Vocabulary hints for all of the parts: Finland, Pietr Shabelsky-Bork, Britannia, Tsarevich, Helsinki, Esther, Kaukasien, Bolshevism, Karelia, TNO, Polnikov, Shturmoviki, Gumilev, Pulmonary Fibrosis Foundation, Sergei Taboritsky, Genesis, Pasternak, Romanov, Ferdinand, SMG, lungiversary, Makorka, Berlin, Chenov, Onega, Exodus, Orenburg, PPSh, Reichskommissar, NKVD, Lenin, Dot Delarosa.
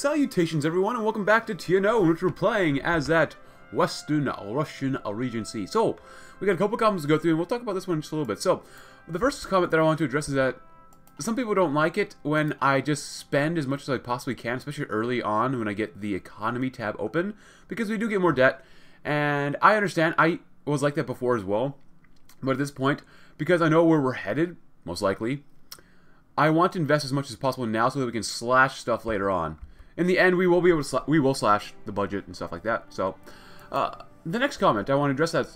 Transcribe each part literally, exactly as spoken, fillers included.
Salutations everyone, and welcome back to T N O, in which we're playing as that Western Russian Regency. So, we got a couple comments to go through, and we'll talk about this one in just a little bit. So, the first comment that I want to address is that some people don't like it when I just spend as much as I possibly can, especially early on when I get the economy tab open, because we do get more debt, and I understand, I was like that before as well, but at this point, because I know where we're headed, most likely, I want to invest as much as possible now so that we can slash stuff later on. In the end, we will be able to sl we will slash the budget and stuff like that. So, uh, the next comment I want to address that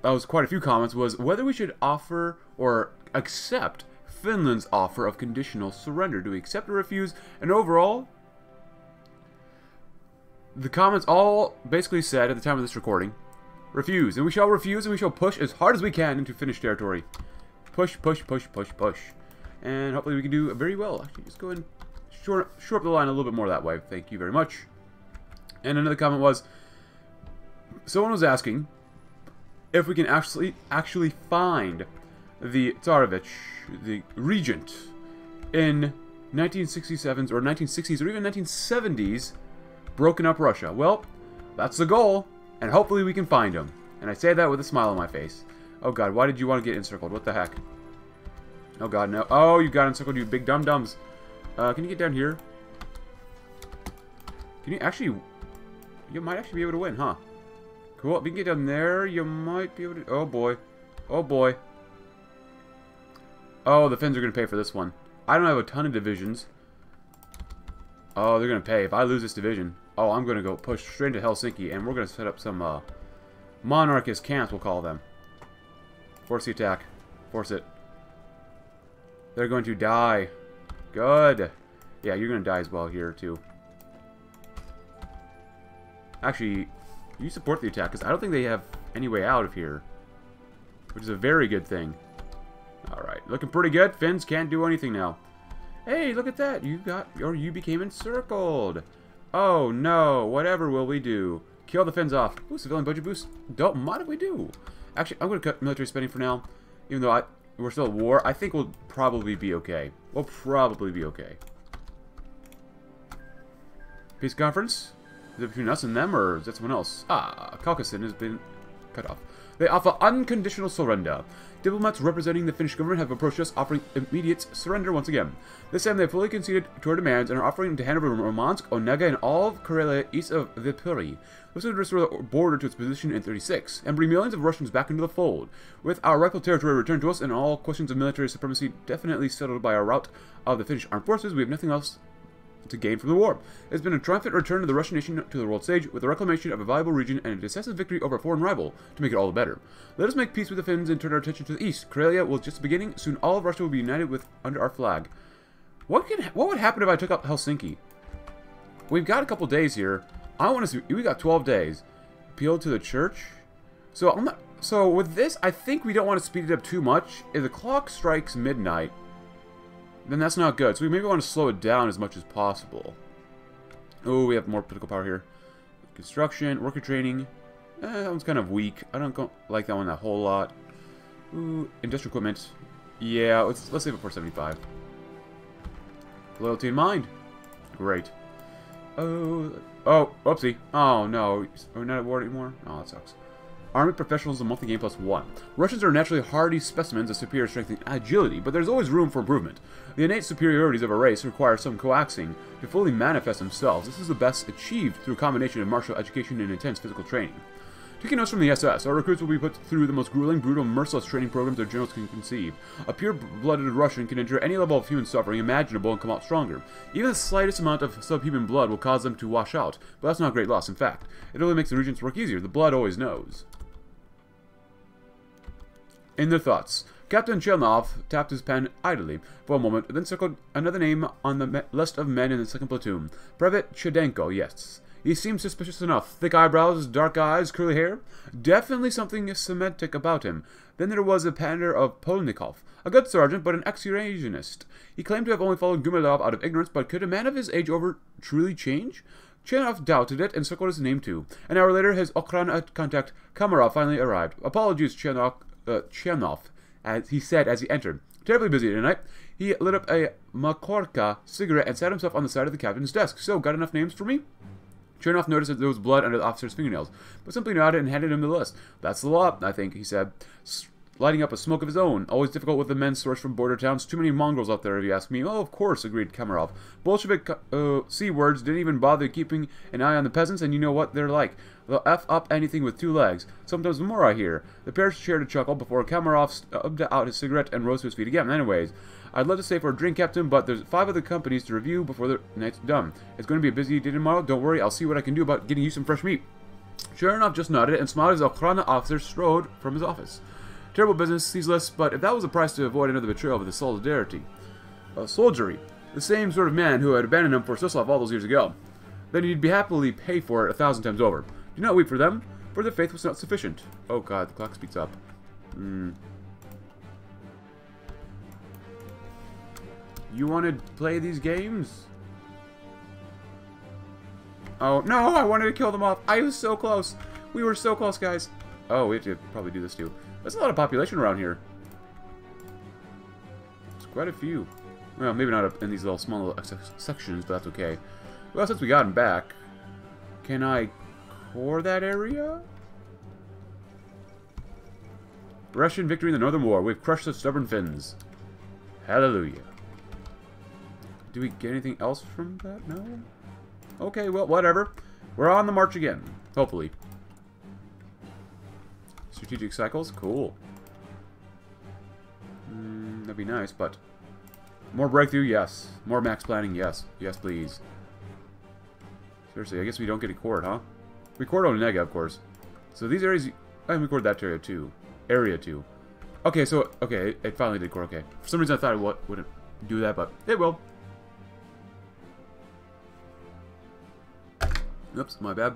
that was quite a few comments was whether we should offer or accept Finland's offer of conditional surrender. Do we accept or refuse? And overall, the comments all basically said at the time of this recording, refuse, and we shall refuse, and we shall push as hard as we can into Finnish territory. Push, push, push, push, push, and hopefully we can do very well. Actually, just go ahead and Short, short up the line a little bit more that way. Thank you very much. And another comment was, someone was asking if we can actually actually find the Tsarevich, the regent, in nineteen sixty-sevens or nineteen sixties or even nineteen seventies broken up Russia. Well, that's the goal, and hopefully we can find him. And I say that with a smile on my face. Oh god, why did you want to get encircled? What the heck? Oh god, no. Oh, you got encircled, you big dum-dums. Uh, can you get down here? Can you actually... You might actually be able to win, huh? Cool. If you can get down there, you might be able to... Oh, boy. Oh, boy. Oh, the Finns are going to pay for this one. I don't have a ton of divisions. Oh, they're going to pay. If I lose this division... Oh, I'm going to go push straight into Helsinki, and we're going to set up some, uh... monarchist camps, we'll call them. Force the attack. Force it. They're going to die. Good. Yeah, you're going to die as well here, too. Actually, you support the attack, because I don't think they have any way out of here. Which is a very good thing. Alright, looking pretty good. Finns can't do anything now. Hey, look at that. You got, or you became encircled. Oh, no. Whatever will we do? Kill the Finns off. Ooh, civilian budget boost. Don't mind if we do. Actually, I'm going to cut military spending for now. Even though I... We're still at war. I think we'll probably be okay. We'll probably be okay. Peace conference? Is it between us and them, or is that someone else? Ah, Caucasian has been cut off. They offer unconditional surrender. Diplomats representing the Finnish government have approached us, offering immediate surrender once again. This time, they have fully conceded to our demands and are offering to hand over Murmansk, Onega, and all of Karelia east of Viipuri. This would restore the border to its position in thirty-six, and bring millions of Russians back into the fold. With our rightful territory returned to us, and all questions of military supremacy definitely settled by our rout of the Finnish armed forces, we have nothing else to gain from the war. It's been a triumphant return of the Russian nation to the world stage with the reclamation of a viable region and a decisive victory over a foreign rival to make it all the better. Let us make peace with the Finns and turn our attention to the east. Karelia was just the beginning. Soon all of Russia will be united with under our flag. What can what would happen if I took up Helsinki? We've got a couple days here. I want to see. We got twelve days. Appeal to the church. So I'm not. So with this, I think we don't want to speed it up too much. If the clock strikes midnight, then that's not good. So we maybe want to slow it down as much as possible. Oh, we have more political power here. Construction, worker training. Eh, that one's kind of weak. I don't go like that one a whole lot. Ooh, industrial equipment. Yeah, let's, let's save it for seventy-five. Loyalty in mind. Great. Oh, oh, oopsie. Oh, no. Are we not at war anymore? Oh, that sucks. Army professionals in monthly game plus one. Russians are naturally hardy specimens of superior strength and agility, but there's always room for improvement. The innate superiorities of a race require some coaxing to fully manifest themselves. This is the best achieved through a combination of martial education and intense physical training. Taking notes from the S S, our recruits will be put through the most grueling, brutal, merciless training programs their generals can conceive. A pure-blooded Russian can endure any level of human suffering imaginable and come out stronger. Even the slightest amount of subhuman blood will cause them to wash out, but that's not a great loss. In fact, it only makes the regent's work easier. The blood always knows. In their thoughts, Captain Chenov tapped his pen idly for a moment, then circled another name on the list of men in the second platoon. Private Chedenko, yes. He seemed suspicious enough. Thick eyebrows, dark eyes, curly hair. Definitely something Semitic about him. Then there was the pander of Polnikov, a good sergeant, but an ex-Eurasianist. He claimed to have only followed Gumilev out of ignorance, but could a man of his age over truly change? Chenov doubted it and circled his name too. An hour later, his Okhrana contact, Komarov, finally arrived. Apologies, Chenov. Uh, Chenov, as he said as he entered. terribly busy tonight. He lit up a Makorka cigarette and sat himself on the side of the captain's desk. So, got enough names for me? Chernoff noticed that there was blood under the officer's fingernails, but simply nodded and handed him the list. That's the law, I think, he said, lighting up a smoke of his own. Always difficult with the men sourced from border towns. Too many Mongols out there, if you ask me. Oh, of course, agreed Komarov. Bolshevik uh, C-words didn't even bother keeping an eye on the peasants, and you know what they're like. They'll F up anything with two legs. Sometimes more, I hear. The pair shared a chuckle before Komarov stubbed out his cigarette and rose to his feet again. Anyways, I'd love to stay for a drink, Captain, but there's five other companies to review before the night's done. It's going to be a busy day tomorrow. Don't worry, I'll see what I can do about getting you some fresh meat. Chernoff just nodded and smiled as the Okhrana officer strode from his office. Terrible business, these lists, but if that was the price to avoid another betrayal of the solidarity. Uh, soldiery. The same sort of man who had abandoned him for Suslov all those years ago. Then he'd be happily pay for it a thousand times over. Do not weep for them, for their faith was not sufficient. Oh god, the clock speeds up. Mm. You want to play these games? Oh, no, I wanted to kill them off. I was so close. We were so close, guys. Oh, we have to probably do this too. There's a lot of population around here. It's quite a few. Well, maybe not in these little small little sections, but that's okay. Well, since we got him back, can I core that area? Russian victory in the Northern War. We've crushed the stubborn Finns. Hallelujah. Do we get anything else from that? No? Okay, well, whatever. We're on the march again. Hopefully. Strategic cycles? Cool. Mm, that'd be nice, but... More breakthrough? Yes. More max planning? Yes. Yes, please. Seriously, I guess we don't get a cord, huh? We cord Onega, of course. So these areas... I can record that area, too. Area, too. Okay, so... Okay, it, it finally did cord. Okay. For some reason, I thought it wouldn't do that, but it will. Oops, my bad.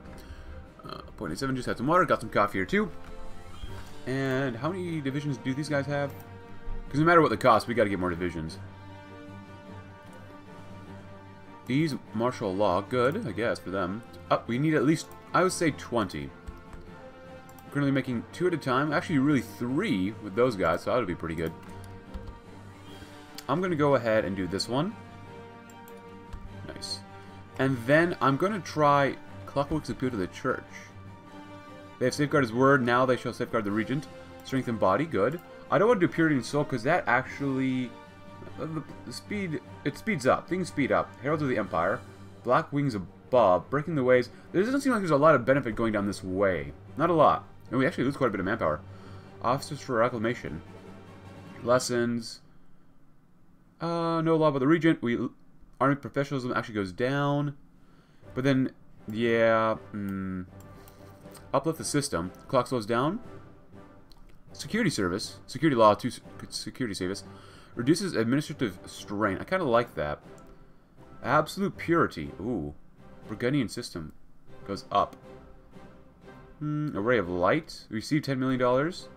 Uh, zero point eight seven, just had some water. Got some coffee here, too. And how many divisions do these guys have? Because no matter what the cost, we got to get more divisions. These martial law, good, I guess, for them. Oh, we need at least, I would say, twenty. We're currently making two at a time. Actually, really three with those guys, so that would be pretty good. I'm going to go ahead and do this one. Nice. And then I'm going to try Clockwork's Appeal to the Church. They have safeguarded his word, now they shall safeguard the regent. Strength and body, good. I don't want to do purity and soul, because that actually... The, the speed... It speeds up. Things speed up. Heralds of the Empire. Black wings above. Breaking the ways. There doesn't seem like there's a lot of benefit going down this way. Not a lot. And we actually lose quite a bit of manpower. Officers for Acclamation. Lessons. Uh, no law by the regent. We... Army professionalism actually goes down. But then... Yeah... Hmm... Uplift the system. Clock slows down. Security service. Security law to security service. Reduces administrative strain. I kind of like that. Absolute purity. Ooh. Burgundian system. Goes up. Hmm. Array of light. We receive ten million dollars.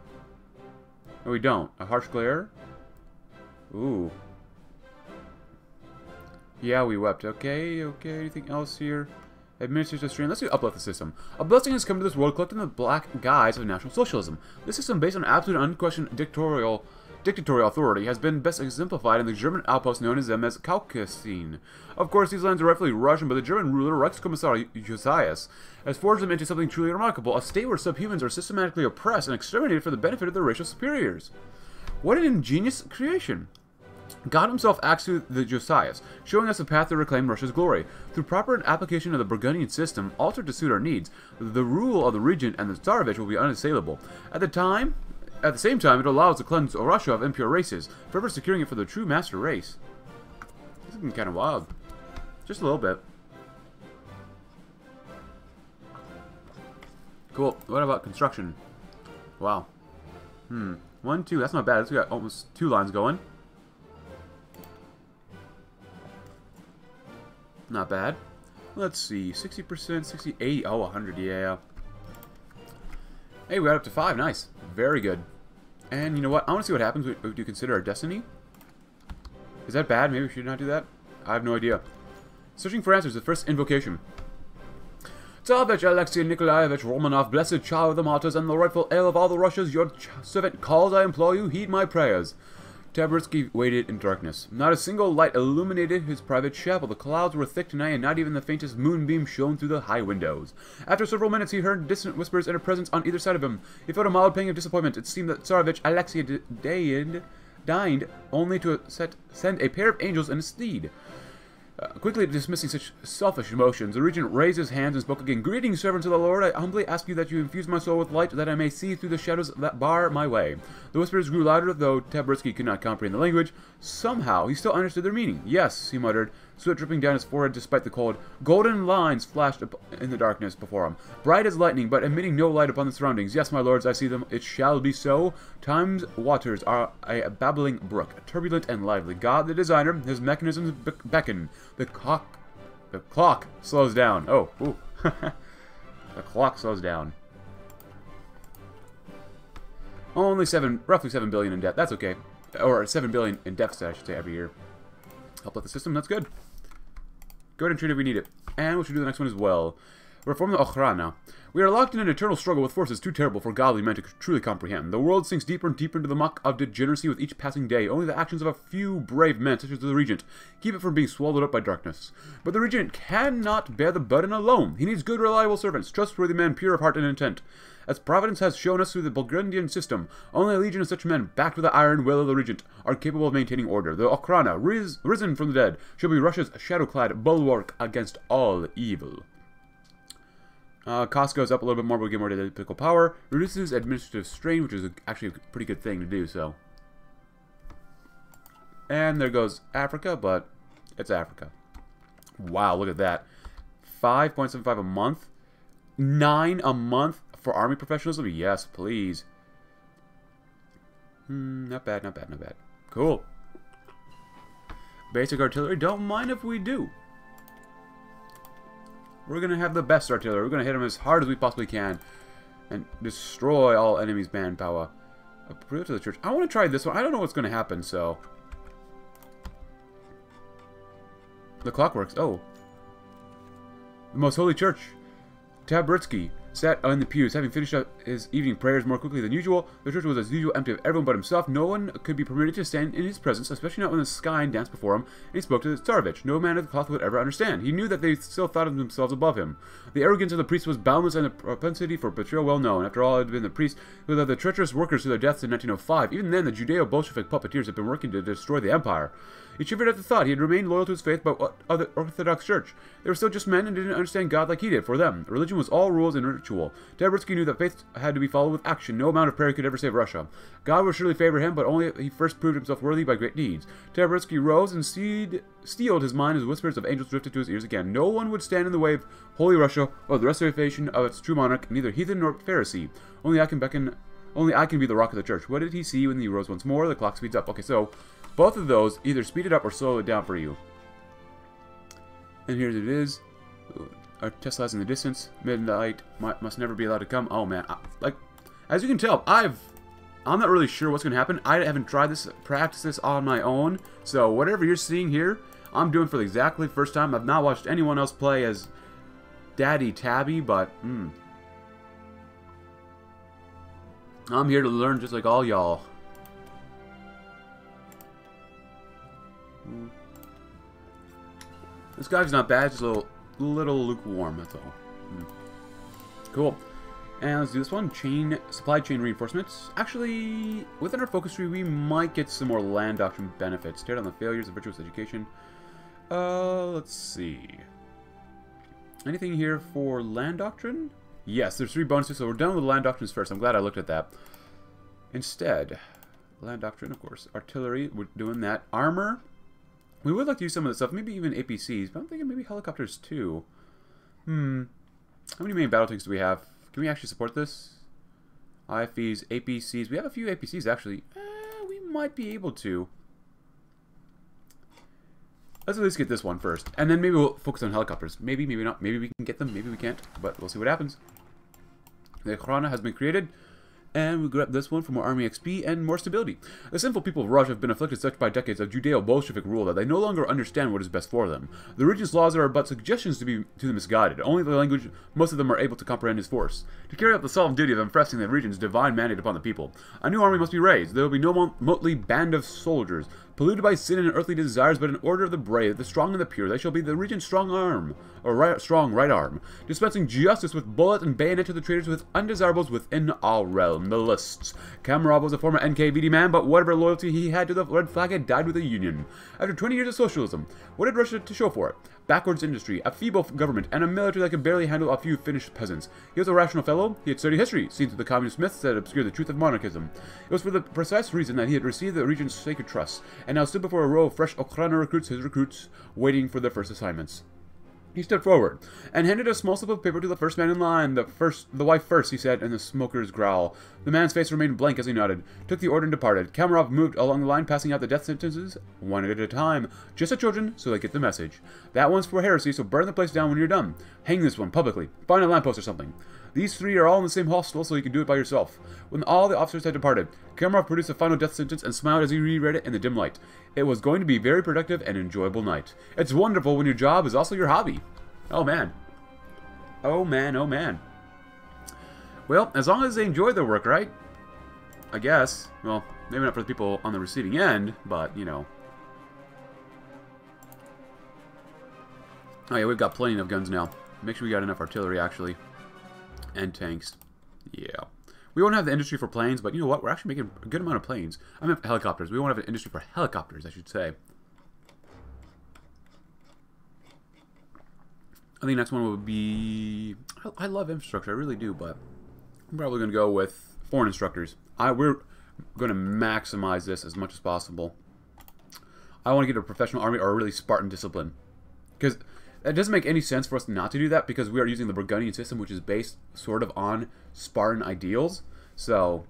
No, we don't. A harsh glare. Ooh. Yeah, we wept. Okay, okay. Anything else here? Administrative strain. Let's do uplift the system. A blessing has come to this world collecting the black guise of National Socialism. This system, based on absolute unquestioned dictatorial, dictatorial authority, has been best exemplified in the German outposts known as them as Kaukasien. Of course, these lands are rightfully Russian, but the German ruler, Reichskommissar Josias, has forged them into something truly remarkable, a state where subhumans are systematically oppressed and exterminated for the benefit of their racial superiors. What an ingenious creation! God himself acts through the Josias, showing us the path to reclaim Russia's glory. Through proper application of the Burgundian system, altered to suit our needs, the rule of the regent and the Tsarevich will be unassailable. At the time, at the same time, it allows to cleanse Russia of impure races, forever securing it for the true master race. This is looking kind of wild. Just a little bit. Cool. What about construction? Wow. Hmm. One, two. That's not bad. It's got almost two lines going. Not bad. Let's see. sixty percent, sixty, eighty. Oh, one hundred. Yeah. Hey, we got up to five. Nice. Very good. And you know what? I want to see what happens if we do consider our destiny. Is that bad? Maybe we should not do that? I have no idea. Searching for answers. The first invocation. Tsarevich, Alexei, Nikolayevich, Romanov, blessed child of the martyrs and the rightful heir of all the Russias, your servant calls, I implore you, heed my prayers. Taboritsky waited in darkness. Not a single light illuminated his private chapel. The clouds were thick tonight, and not even the faintest moonbeam shone through the high windows. After several minutes, he heard distant whispers and a presence on either side of him. He felt a mild pang of disappointment. It seemed that Tsarevich Alexei dined, dined only to set, send a pair of angels and a steed. Uh, quickly dismissing such selfish emotions, the regent raised his hands and spoke again. "Greetings, servants of the Lord. I humbly ask you that you infuse my soul with light, that I may see through the shadows that bar my way." The whispers grew louder, though Taboritsky could not comprehend the language. Somehow, he still understood their meaning. "Yes," he muttered, sweat dripping down his forehead despite the cold. Golden lines flashed up in the darkness before him, bright as lightning, but emitting no light upon the surroundings. "Yes, my lords, I see them. It shall be so. Time's waters are a babbling brook, turbulent and lively. God, the designer, his mechanisms beckon. The clock, the clock slows down." Oh, ooh. The clock slows down. Only seven, roughly seven billion in debt. That's okay, or seven billion in deficit, I should say, every year. Help out the system. That's good. Go ahead and treat it if we need it, and we should do the next one as well. Reform the Okhrana. We are locked in an eternal struggle with forces too terrible for godly men to truly comprehend. The world sinks deeper and deeper into the muck of degeneracy with each passing day. Only the actions of a few brave men, such as the regent, keep it from being swallowed up by darkness. But the regent cannot bear the burden alone. He needs good, reliable servants, trustworthy men, pure of heart and intent. As Providence has shown us through the Burgundian system, only a legion of such men, backed with the iron will of the regent, are capable of maintaining order. The Okhrana, ris risen from the dead, shall be Russia's shadow-clad bulwark against all evil. Uh, cost goes up a little bit more, but we get more political power. Reduces administrative strain, which is actually a pretty good thing to do, so. And there goes Africa, but it's Africa. Wow, look at that. five point seven five a month. nine a month for army professionalism? Yes, please. Mm, not bad, not bad, not bad. Cool. Basic artillery. Don't mind if we do. We're going to have the best artillery. We're going to hit them as hard as we possibly can and destroy all enemies' manpower. Appeal to the church. I want to try this one. I don't know what's going to happen, so. The clock works. Oh. The Most Holy Church. Taboritsky sat on the pews, having finished up his evening prayers more quickly than usual. The church was as usual empty of everyone but himself. No one could be permitted to stand in his presence, especially not when the sky danced before him, and he spoke to the Tsarevich. No man of the cloth would ever understand. He knew that they still thought of themselves above him. The arrogance of the priest was boundless, and the propensity for betrayal well known. After all, it had been the priests who led the treacherous workers to their deaths in nineteen oh five. Even then, the Judeo-Bolshevik puppeteers had been working to destroy the empire. He shivered at the thought. He had remained loyal to his faith, but what of the Orthodox Church? They were still just men and didn't understand God like he did. For them, religion was all rules and ritual. Taboritsky knew that faith had to be followed with action. No amount of prayer could ever save Russia. God would surely favor him, but only if he first proved himself worthy by great deeds. Taboritsky rose and seed, steeled his mind as whispers of angels drifted to his ears again. No one would stand in the way of holy Russia or the restoration of its true monarch, neither heathen nor Pharisee. Only I can beckon. Only I can be the rock of the church. What did he see when he rose once more? The clock speeds up. Okay, so both of those either speed it up or slow it down for you. And here it is. Our Tesla's in the distance. Midnight must never be allowed to come. Oh man, I, like as you can tell, I've I'm not really sure what's gonna happen. I haven't tried this, practiced this on my own. So whatever you're seeing here, I'm doing for the exactly first time. I've not watched anyone else play as Daddy Tabby, but mm, I'm here to learn just like all y'all. This guy's not bad, just a little, little lukewarm, that's all. Mm. Cool. And let's do this one. Chain Supply chain reinforcements. Actually, within our focus tree, we might get some more land doctrine benefits. Tear down the failures of virtuous education. Uh, let's see. Anything here for land doctrine? Yes, there's three bonuses, so we're done with land doctrines first. I'm glad I looked at that. Instead, land doctrine, of course. Artillery, we're doing that. Armor. We would like to use some of this stuff, maybe even A P Cs, but I'm thinking maybe helicopters too. Hmm. How many main battle tanks do we have? Can we actually support this? I F Es, A P Cs. We have a few A P Cs actually. Eh, we might be able to. Let's at least get this one first, and then maybe we'll focus on helicopters. Maybe, maybe not. Maybe we can get them, maybe we can't, but we'll see what happens. The Okhrana has been created. And we grab this one for more army X P and more stability. The sinful people of Russia have been afflicted such by decades of Judeo-Bolshevik rule that they no longer understand what is best for them. The region's laws are but suggestions to be to the misguided. Only the language most of them are able to comprehend is force. To carry out the solemn duty of impressing the region's divine mandate upon the people, a new army must be raised. There will be no remotely band of soldiers, polluted by sin and earthly desires, but in order of the brave, the strong and the pure, they shall be the region's strong arm, or right, strong right arm, dispensing justice with bullet and bayonet to the traitors with undesirables within all realms. The lists. Komarov was a former N K V D man, but whatever loyalty he had to the red flag had died with the Union. After twenty years of socialism, what had Russia to show for it? Backwards industry, a feeble government, and a military that could barely handle a few Finnish peasants. He was a rational fellow, he had studied history, seen through the communist myths that obscured the truth of monarchism. It was for the precise reason that he had received the region's sacred trust, and now stood before a row of fresh Okhrana recruits, his recruits, waiting for their first assignments. He stepped forward, and handed a small slip of paper to the first man in line. The first, the wife first, he said, in the smoker's growl. The man's face remained blank as he nodded, took the order and departed. Komarov moved along the line, passing out the death sentences, one at a time. Just the children, so they get the message. That one's for heresy, so burn the place down when you're done. Hang this one, publicly. Find a lamppost or something. These three are all in the same hostel, so you can do it by yourself. When all the officers had departed, Komarov produced the final death sentence and smiled as he reread it in the dim light. It was going to be a very productive and enjoyable night. It's wonderful when your job is also your hobby. Oh man. Oh man, oh man. Well, as long as they enjoy their work, right? I guess. Well, maybe not for the people on the receiving end, but, you know. Oh yeah, we've got plenty of guns now. Make sure we got enough artillery, actually. And tanks. Yeah. We won't have the industry for planes, but you know what? We're actually making a good amount of planes. I mean, helicopters. We won't have an industry for helicopters, I should say. I think next one would be... I love infrastructure. I really do, but I'm probably going to go with foreign instructors. I We're going to maximize this as much as possible. I want to get a professional army or a really Spartan discipline. Because... it doesn't make any sense for us not to do that because we are using the Burgundian system, which is based sort of on Spartan ideals. So,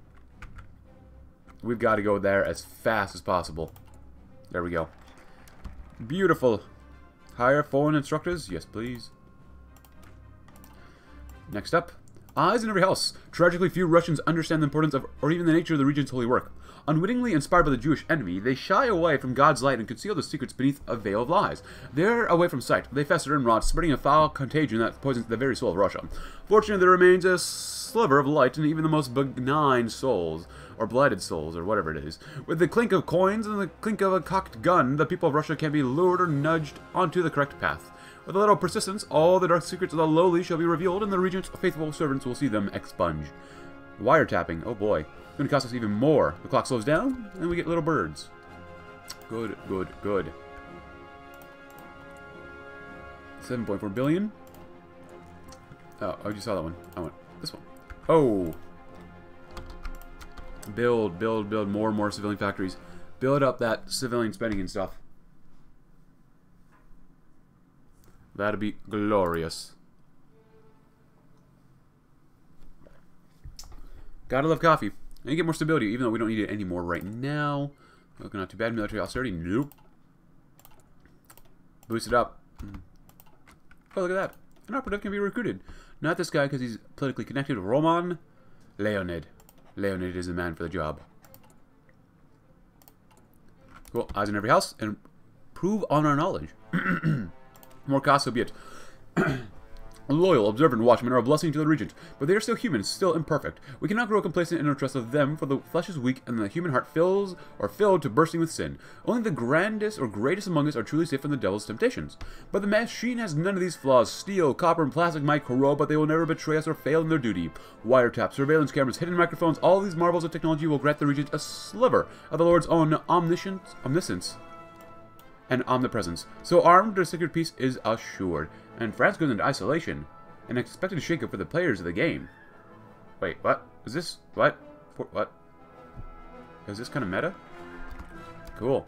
we've got to go there as fast as possible. There we go. Beautiful. Hire foreign instructors? Yes, please. Next up. Eyes in every house. Tragically, few Russians understand the importance of, or even the nature of the region's holy work. Unwittingly inspired by the Jewish enemy, they shy away from God's light and conceal their secrets beneath a veil of lies. They're away from sight. They fester and rot, spreading a foul contagion that poisons the very soul of Russia. Fortunately, there remains a sliver of light in even the most benign souls, or blighted souls, or whatever it is. With the clink of coins and the clink of a cocked gun, the people of Russia can be lured or nudged onto the correct path. With a little persistence, all the dark secrets of the lowly shall be revealed, and the region's faithful servants will see them expunged. Wiretapping, oh boy. It's going to cost us even more. The clock slows down, and we get little birds. Good, good, good. seven point four billion. Oh, I just saw that one. I went, this one. Oh. Build, build, build more and more civilian factories. Build up that civilian spending and stuff. That'd be glorious. Gotta love coffee. And you get more stability, even though we don't need it anymore right now. Looking not too bad. Military austerity. Nope. Boost it up. Oh, look at that. An operative can be recruited. Not this guy, because he's politically connected. Roman. Leonid. Leonid is the man for the job. Cool. Eyes in every house. And prove on our knowledge. More cost, so be it. Loyal, observant watchmen are a blessing to the regent, but they are still human, still imperfect. We cannot grow complacent in our trust of them, for the flesh is weak and the human heart fills or filled to bursting with sin. Only the grandest or greatest among us are truly safe from the devil's temptations. But the machine has none of these flaws. Steel, copper, and plastic might corrode, but they will never betray us or fail in their duty. Wiretaps, surveillance cameras, hidden microphones, all these marvels of technology will grant the regent a sliver of the Lord's own omniscience. omniscience. And omnipresence. So armed, their sacred peace is assured. And France goes into isolation. An expected shakeup for the players of the game. Wait, what? Is this... what? For, what? Is this kind of meta? Cool.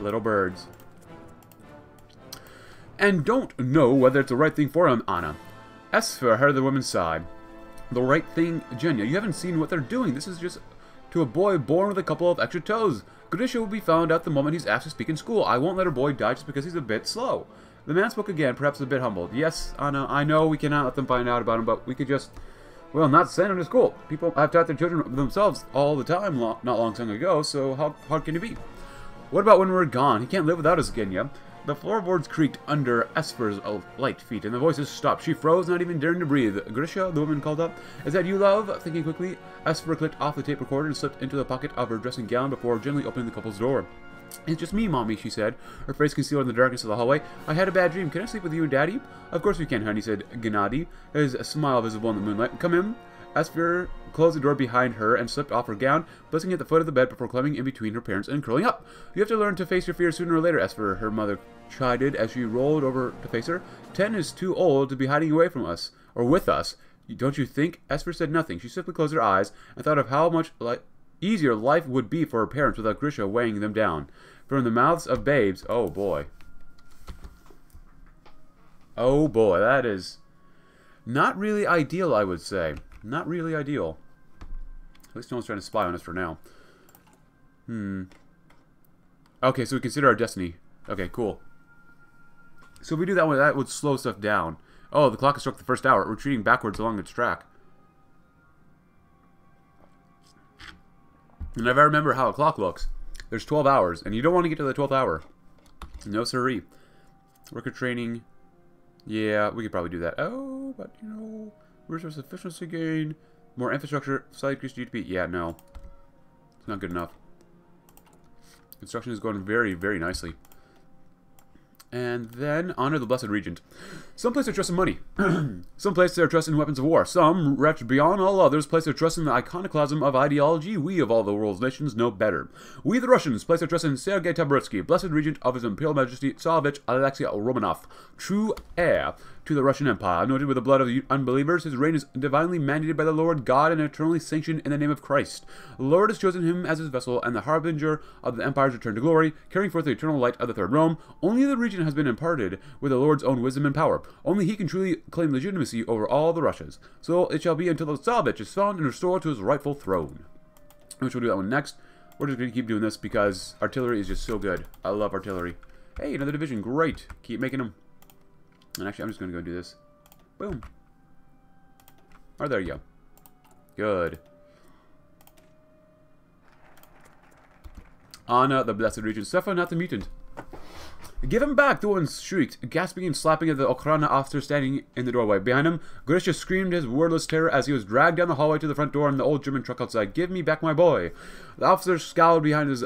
Little birds. And don't know whether it's the right thing for him, Anna. As for her, the woman's side. The right thing, Jenya. You haven't seen what they're doing. This is just to a boy born with a couple of extra toes. Grisha will be found out the moment he's asked to speak in school. I won't let her boy die just because he's a bit slow. The man spoke again, perhaps a bit humbled. Yes, Anna, I know we cannot let them find out about him, but we could just Well, not send them to school. People have taught their children themselves all the time long, not long time ago, so how hard can it be? What about when we're gone? He can't live without us again, yeah? The floorboards creaked under Esper's light feet, and the voices stopped. She froze, not even daring to breathe. Grisha, the woman called up. Is that you, love? Thinking quickly, Esper clicked off the tape recorder and slipped into the pocket of her dressing gown before gently opening the couple's door. It's just me, Mommy, she said, her face concealed in the darkness of the hallway. I had a bad dream. Can I sleep with you, Daddy? Of course we can, honey, said Gennady, his smile visible in the moonlight. Come in. Esper closed the door behind her and slipped off her gown, blessing at the foot of the bed before climbing in between her parents and curling up. You have to learn to face your fears sooner or later, Esper, her mother chided as she rolled over to face her. Ten is too old to be hiding away from us, or with us. Don't you think? Esper said nothing. She simply closed her eyes and thought of how much li easier life would be for her parents without Grisha weighing them down. From the mouths of babes, oh boy. Oh boy, that is not really ideal, I would say. Not really ideal. At least no one's trying to spy on us for now. Hmm. Okay, so we consider our destiny. Okay, cool. So if we do that one, that would slow stuff down. Oh, the clock has struck the first hour. We're retreating backwards along its track. And if I remember how a clock looks, there's twelve hours, and you don't want to get to the twelfth hour. No siree. Worker training. Yeah, we could probably do that. Oh, but you know... Resource efficiency gain, more infrastructure, slightly increased G D P. Yeah, no. It's not good enough. Construction is going very, very nicely. And then, honor the blessed regent. Some place their trust in money. Some place their trust in weapons of war. Some, wretched beyond all others, place their trust in the iconoclasm of ideology. We, of all the world's nations, know better. We, the Russians, place their trust in Sergei Taboritsky, blessed regent of His Imperial Majesty Tsarevich Alexei Romanov, true heir to the Russian Empire. Noted with the blood of the unbelievers, his reign is divinely mandated by the Lord God and eternally sanctioned in the name of Christ. The Lord has chosen him as his vessel and the harbinger of the Empire's return to glory, carrying forth the eternal light of the Third Rome. Only the region has been imparted with the Lord's own wisdom and power. Only he can truly claim legitimacy over all the Russias. So it shall be until the Tsarevich is found and restored to his rightful throne. Which we'll do that one next. We're just going to keep doing this because artillery is just so good. I love artillery. Hey, another division. Great. Keep making them. And actually, I'm just going to go do this. Boom. Oh, there you go. Good. Anna, the blessed region. Suffer not the mutant. Give him back, the woman shrieked, gasping and slapping at the Okhrana officer standing in the doorway. Behind him, Grisha screamed his wordless terror as he was dragged down the hallway to the front door and the old German truck outside. Give me back my boy. The officer scowled behind his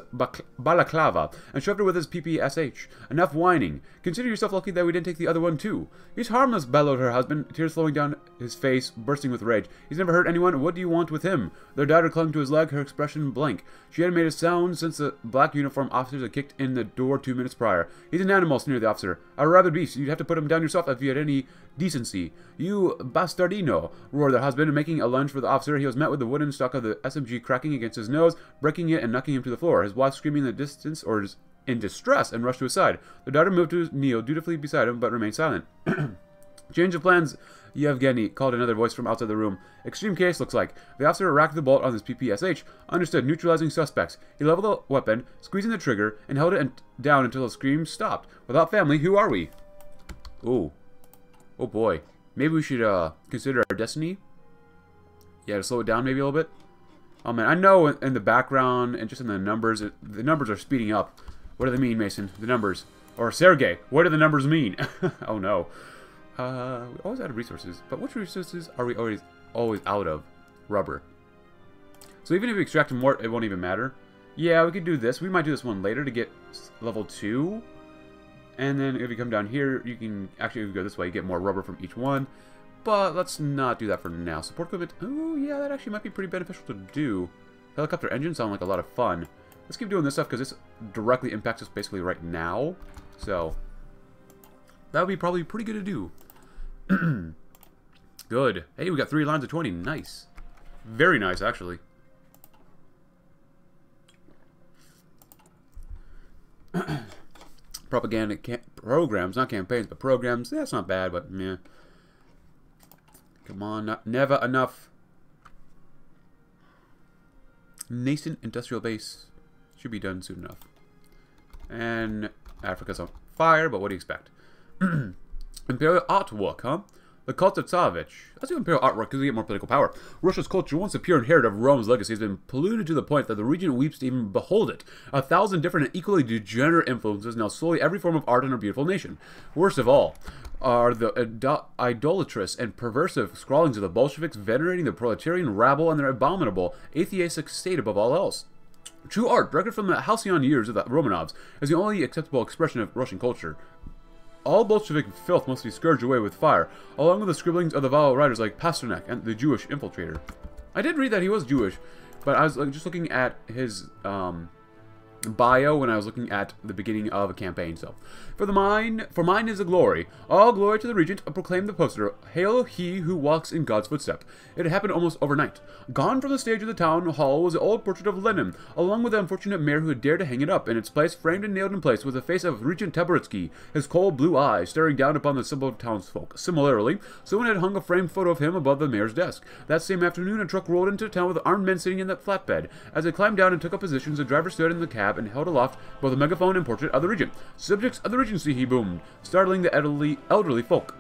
balaclava and shoved her with his P P S H. Enough whining. Consider yourself lucky that we didn't take the other one too. He's harmless, bellowed her husband, tears flowing down his face, bursting with rage. He's never hurt anyone. What do you want with him? Their daughter clung to his leg, her expression blank. She hadn't made a sound since the black uniform officers had kicked in the door two minutes prior. He's an animal, sneered the officer. A rabid beast. You'd have to put him down yourself if you had any decency. You bastardino, roared the husband, making a lunge for the officer. He was met with the wooden stock of the S M G cracking against his nose, breaking it and knocking him to the floor. His wife screaming in the distance or in distress and rushed to his side. The daughter moved to kneel dutifully beside him but remained silent. Change of plans, Yevgeny, called another voice from outside the room. Extreme case, looks like. The officer racked the bolt on his P P S H. Understood, neutralizing suspects. He leveled the weapon, squeezing the trigger, and held it down until the scream stopped. Without family, who are we? Ooh. Oh boy. Maybe we should uh, consider our destiny? Yeah, to slow it down maybe a little bit? Oh man, I know in the background and just in the numbers, it, the numbers are speeding up. What do they mean, Mason? The numbers. Or Sergei, what do the numbers mean? Oh no. Uh, we're always out of resources, but which resources are we always always out of? Rubber. So even if we extract more, it won't even matter. Yeah, we could do this. We might do this one later to get level two. And then if you come down here, you can actually go this way. You get more rubber from each one. But let's not do that for now. Support equipment. Oh, yeah, that actually might be pretty beneficial to do. Helicopter engines sound like a lot of fun. Let's keep doing this stuff because this directly impacts us basically right now. So... that would be probably pretty good to do. Good. Hey, we got three lines of twenty. Nice. Very nice, actually. Propaganda programs, not campaigns, but programs. That's yeah, not bad, but meh. Come on, not, never enough. Nascent industrial base should be done soon enough. And Africa's on fire, but what do you expect? Imperial artwork, huh? The cult of Tsarevich. Let's do imperial artwork because we get more political power. Russia's culture, once a pure inheritor of Rome's legacy, has been polluted to the point that the region weeps to even behold it. A thousand different and equally degenerate influences now sully every form of art in our beautiful nation. Worst of all are the idol idolatrous and perversive scrawlings of the Bolsheviks venerating the proletarian rabble and their abominable atheistic state above all else. True art, directed from the halcyon years of the Romanovs, is the only acceptable expression of Russian culture. All Bolshevik filth must be scourged away with fire, along with the scribblings of the vile writers like Pasternak and the Jewish infiltrator. I did read that he was Jewish, but I was just looking at his um, bio when I was looking at the beginning of a campaign. So, for the mine, for mine is the glory. All glory to the regent, proclaimed the poster. Hail he who walks in God's footstep. It happened almost overnight. Gone from the stage of the town hall was the old portrait of Lenin, along with the unfortunate mayor who had dared to hang it up. In its place, framed and nailed in place, was the face of Regent Taboritsky, his cold blue eyes staring down upon the simple townsfolk. Similarly, someone had hung a framed photo of him above the mayor's desk. That same afternoon, a truck rolled into town with armed men sitting in that flatbed. As they climbed down and took up positions, the driver stood in the cab and held aloft both a megaphone and portrait of the regent. Subjects of the regency, he boomed, startling the elderly, elderly folk.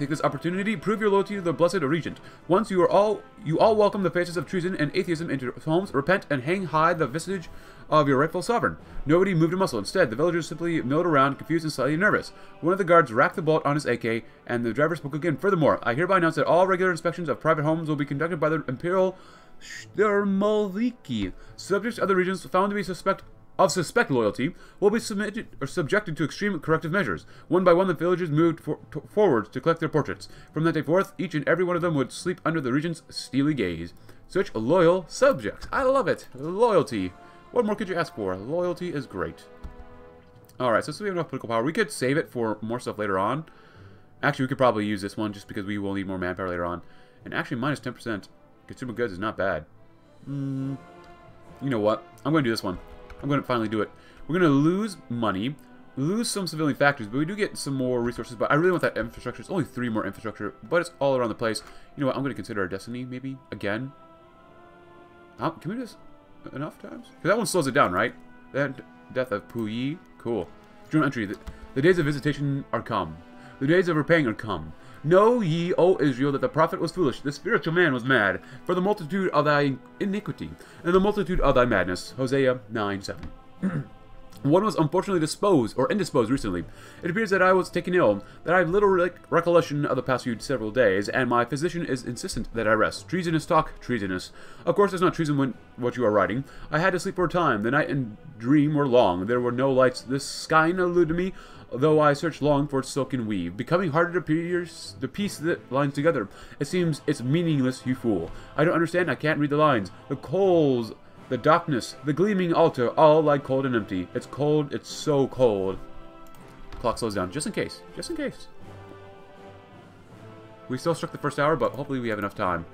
Take this opportunity, prove your loyalty to the blessed regent. Once you are all, you all welcome the faces of treason and atheism into your homes, repent and hang high the visage of your rightful sovereign. Nobody moved a muscle. Instead, the villagers simply milled around, confused and slightly nervous. One of the guards racked the bolt on his A K, and the driver spoke again. Furthermore, I hereby announce that all regular inspections of private homes will be conducted by the imperial Shtermaliki. Subjects of the regents found to be suspect of suspect loyalty will be submitted or subjected to extreme corrective measures. One by one, the villagers moved for, to, forwards to collect their portraits. From that day forth, each and every one of them would sleep under the regent's steely gaze. Such loyal subjects. I love it. Loyalty. What more could you ask for? Loyalty is great. Alright, so since we have enough political power, we could save it for more stuff later on. Actually, we could probably use this one just because we will need more manpower later on. And actually, minus ten percent consumer goods is not bad. Mm, you know what? I'm going to do this one. I'm going to finally do it. We're going to lose money, lose some civilian factories, but we do get some more resources. But I really want that infrastructure. It's only three more infrastructure, but it's all around the place. You know what? I'm going to consider our destiny, maybe, again. How, can we do this enough times? Because that one slows it down, right? That death of Puyi. Cool. Journal entry. The, the days of visitation are come. The days of repaying are come. Know ye, O Israel, that the prophet was foolish, the spiritual man was mad, for the multitude of thy iniquity, and the multitude of thy madness. Hosea nine seven. One was unfortunately disposed, or indisposed recently. It appears that I was taken ill, that I have little re recollection of the past few several days, and my physician is insistent that I rest. Treasonous talk, treasonous. Of course, it's not treason when what you are writing. I had to sleep for a time. The night and dream were long. There were no lights. The sky eluded me, though I searched long for its silken weave. Becoming harder to pierce the piece that lines together. It seems it's meaningless, you fool. I don't understand. I can't read the lines. The coals... The darkness, the gleaming altar, all lie cold and empty. It's cold, it's so cold. Clock slows down, just in case, just in case. We still struck the first hour, but hopefully we have enough time.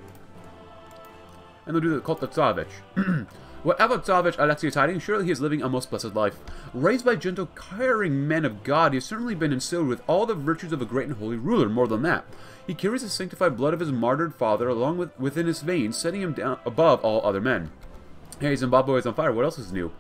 And they'll do the cult of Tsarevich. Whatever Tsarevich Alexei is hiding, surely he is living a most blessed life. Raised by gentle, caring men of God, he has certainly been instilled with all the virtues of a great and holy ruler. More than that, he carries the sanctified blood of his martyred father along with within his veins, setting him down above all other men. Hey, Zimbabwe is on fire. What else is new?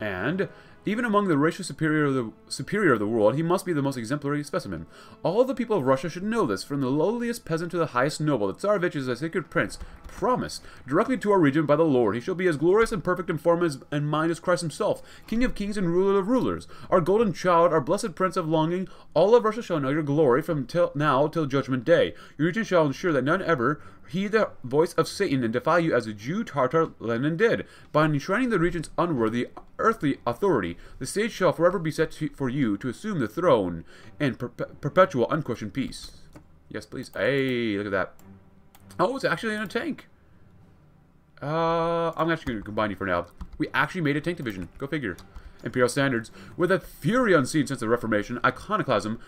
And even among the racial superior of the superior of the world, he must be the most exemplary specimen. All the people of Russia should know this, from the lowliest peasant to the highest noble. The Tsarevich is a sacred prince, promised directly to our region by the Lord. He shall be as glorious and perfect in form as, and mind as Christ himself, King of kings and ruler of rulers. Our golden child, our blessed prince of longing, all of Russia shall know your glory from till now till judgment day. Your region shall ensure that none ever heed the voice of Satan and defy you as a Jew Tartar Lenin did. By enshrining the regent's unworthy earthly authority, the stage shall forever be set to, for you to assume the throne and per perpetual unquestioned peace. Yes, please. Hey, look at that. Oh, it's actually in a tank. Uh, I'm actually going to combine you for now. We actually made a tank division. Go figure. Imperial standards. With a fury unseen since the Reformation, iconoclasm...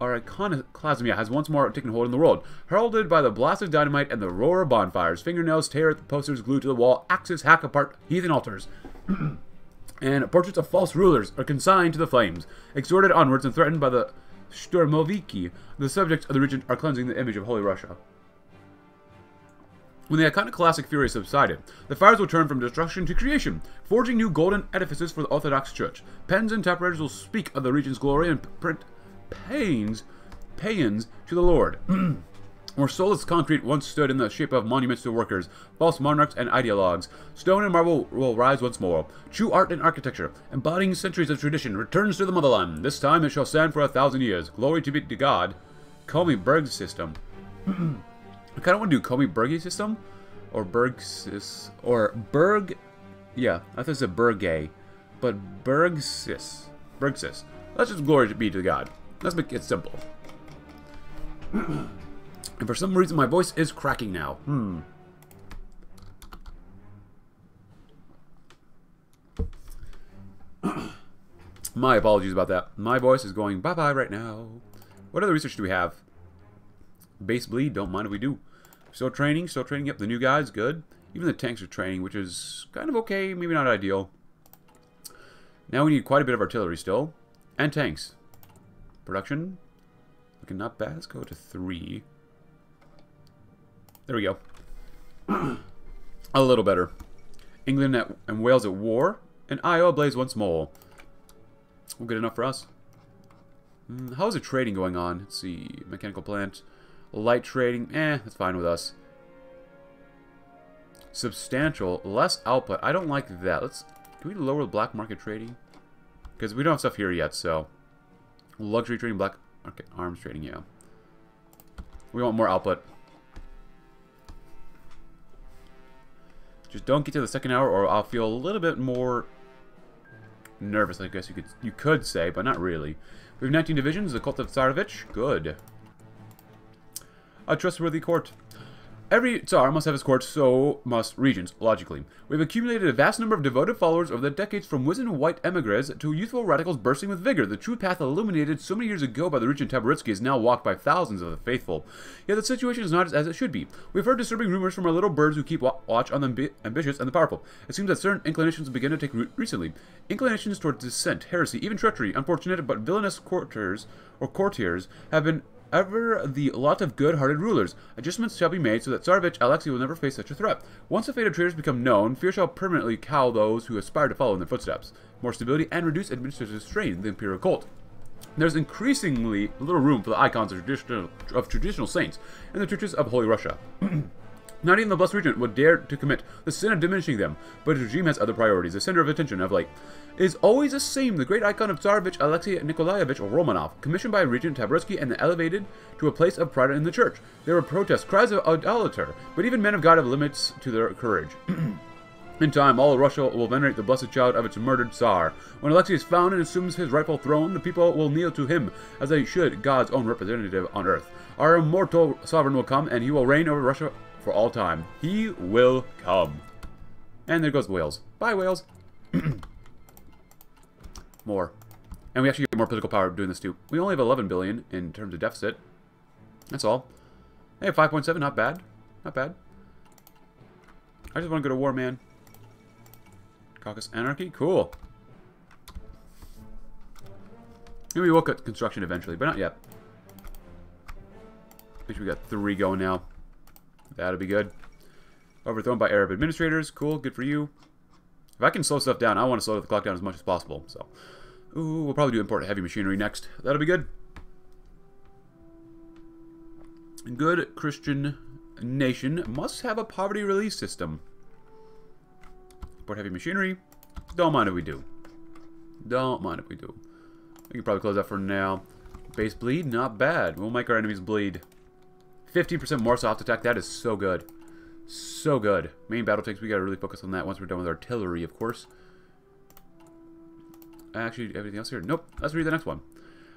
Our iconoclasmia has once more taken hold in the world. Heralded by the blast of dynamite and the roar of bonfires, fingernails tear at the posters glued to the wall, axes hack apart heathen altars, and portraits of false rulers are consigned to the flames. Exhorted onwards and threatened by the Shturmoviki, the subjects of the regent are cleansing the image of Holy Russia. When the iconoclastic fury subsided, the fires will turn from destruction to creation, forging new golden edifices for the Orthodox Church. Pens and typewriters will speak of the region's glory and print pains pæans to the Lord, where soulless concrete once stood in the shape of monuments to workers, false monarchs, and ideologues. Stone and marble will rise once more. True art and architecture, embodying centuries of tradition, returns to the motherland. This time it shall stand for a thousand years. Glory to be to God. Komi-Berg system. I kind of want to do Komi-Bergy system, or Bergsis, or Berg. Yeah, I thought it said Bergay, but Bergsis, Bergsis. Let's just glory be to God. Let's make it simple. And for some reason, my voice is cracking now. Hmm. My apologies about that. My voice is going bye-bye right now. What other research do we have? Base bleed. Don't mind if we do. Still training. Still training. Yep, the new guys. Good. Even the tanks are training, which is kind of okay. Maybe not ideal. Now we need quite a bit of artillery still. And tanks. Production. Looking not bad. Let's go to three. There we go. A little better. England at, and Wales at war. And I O ablaze once more. Well, good enough for us. Mm, how is the trading going on? Let's see. Mechanical plant. Light trading. Eh, that's fine with us. Substantial. Less output. I don't like that. Let's. Can we lower the black market trading? Because we don't have stuff here yet, so. Luxury trading, black market, okay, arms trading, yeah. We want more output. Just don't get to the second hour or I'll feel a little bit more nervous, I guess you could you could say, but not really. We have nineteen divisions, the cult of Tsarevich, good. A trustworthy court. Every Tsar must have his court, so must regions, logically. We've accumulated a vast number of devoted followers over the decades, from wizened white emigres to youthful radicals bursting with vigor. The true path illuminated so many years ago by the rich in Taboritsky is now walked by thousands of the faithful. Yet the situation is not as it should be. We've heard disturbing rumors from our little birds who keep watch on the amb ambitious and the powerful. It seems that certain inclinations begin to take root recently. Inclinations towards dissent, heresy, even treachery, unfortunate but villainous courtiers, or courtiers, have been ever the lot of good-hearted rulers. Adjustments shall be made so that Tsarevich Alexei will never face such a threat. Once the fate of traitors become known, fear shall permanently cow those who aspire to follow in their footsteps. More stability and reduce administrative strain in the imperial cult. There's increasingly little room for the icons of traditional, of traditional saints and the churches of Holy Russia. Not even the blessed regent would dare to commit the sin of diminishing them, but his regime has other priorities. The center of attention of late is always the same. The great icon of Tsarevich, Alexei Nikolayevich or Romanov, commissioned by Regent Taboritsky and elevated to a place of pride in the church. There were protests, cries of idolater, but even men of God have limits to their courage. In time, all Russia will venerate the blessed child of its murdered Tsar. When Alexei is found and assumes his rightful throne, the people will kneel to him, as they should God's own representative on earth. Our immortal sovereign will come, and he will reign over Russia for all time. He will come. And there goes Wales. Bye, Wales. More. And we actually get more political power doing this too. We only have eleven billion in terms of deficit. That's all. Hey, five point seven, not bad. Not bad. I just want to go to war, man. Caucus anarchy? Cool. Maybe we will cut construction eventually, but not yet. I think we got three going now. That'll be good. Overthrown by Arab administrators. Cool. Good for you. If I can slow stuff down, I want to slow the clock down as much as possible. So, ooh, we'll probably do import heavy machinery next. That'll be good. Good Christian nation must have a poverty relief system. Import heavy machinery. Don't mind if we do. Don't mind if we do. We can probably close that for now. Base bleed. Not bad. We'll make our enemies bleed. fifteen percent more soft attack. That is so good. So good. Main battle tanks. We got to really focus on that once we're done with artillery, of course. Actually, everything else here? Nope. Let's read the next one.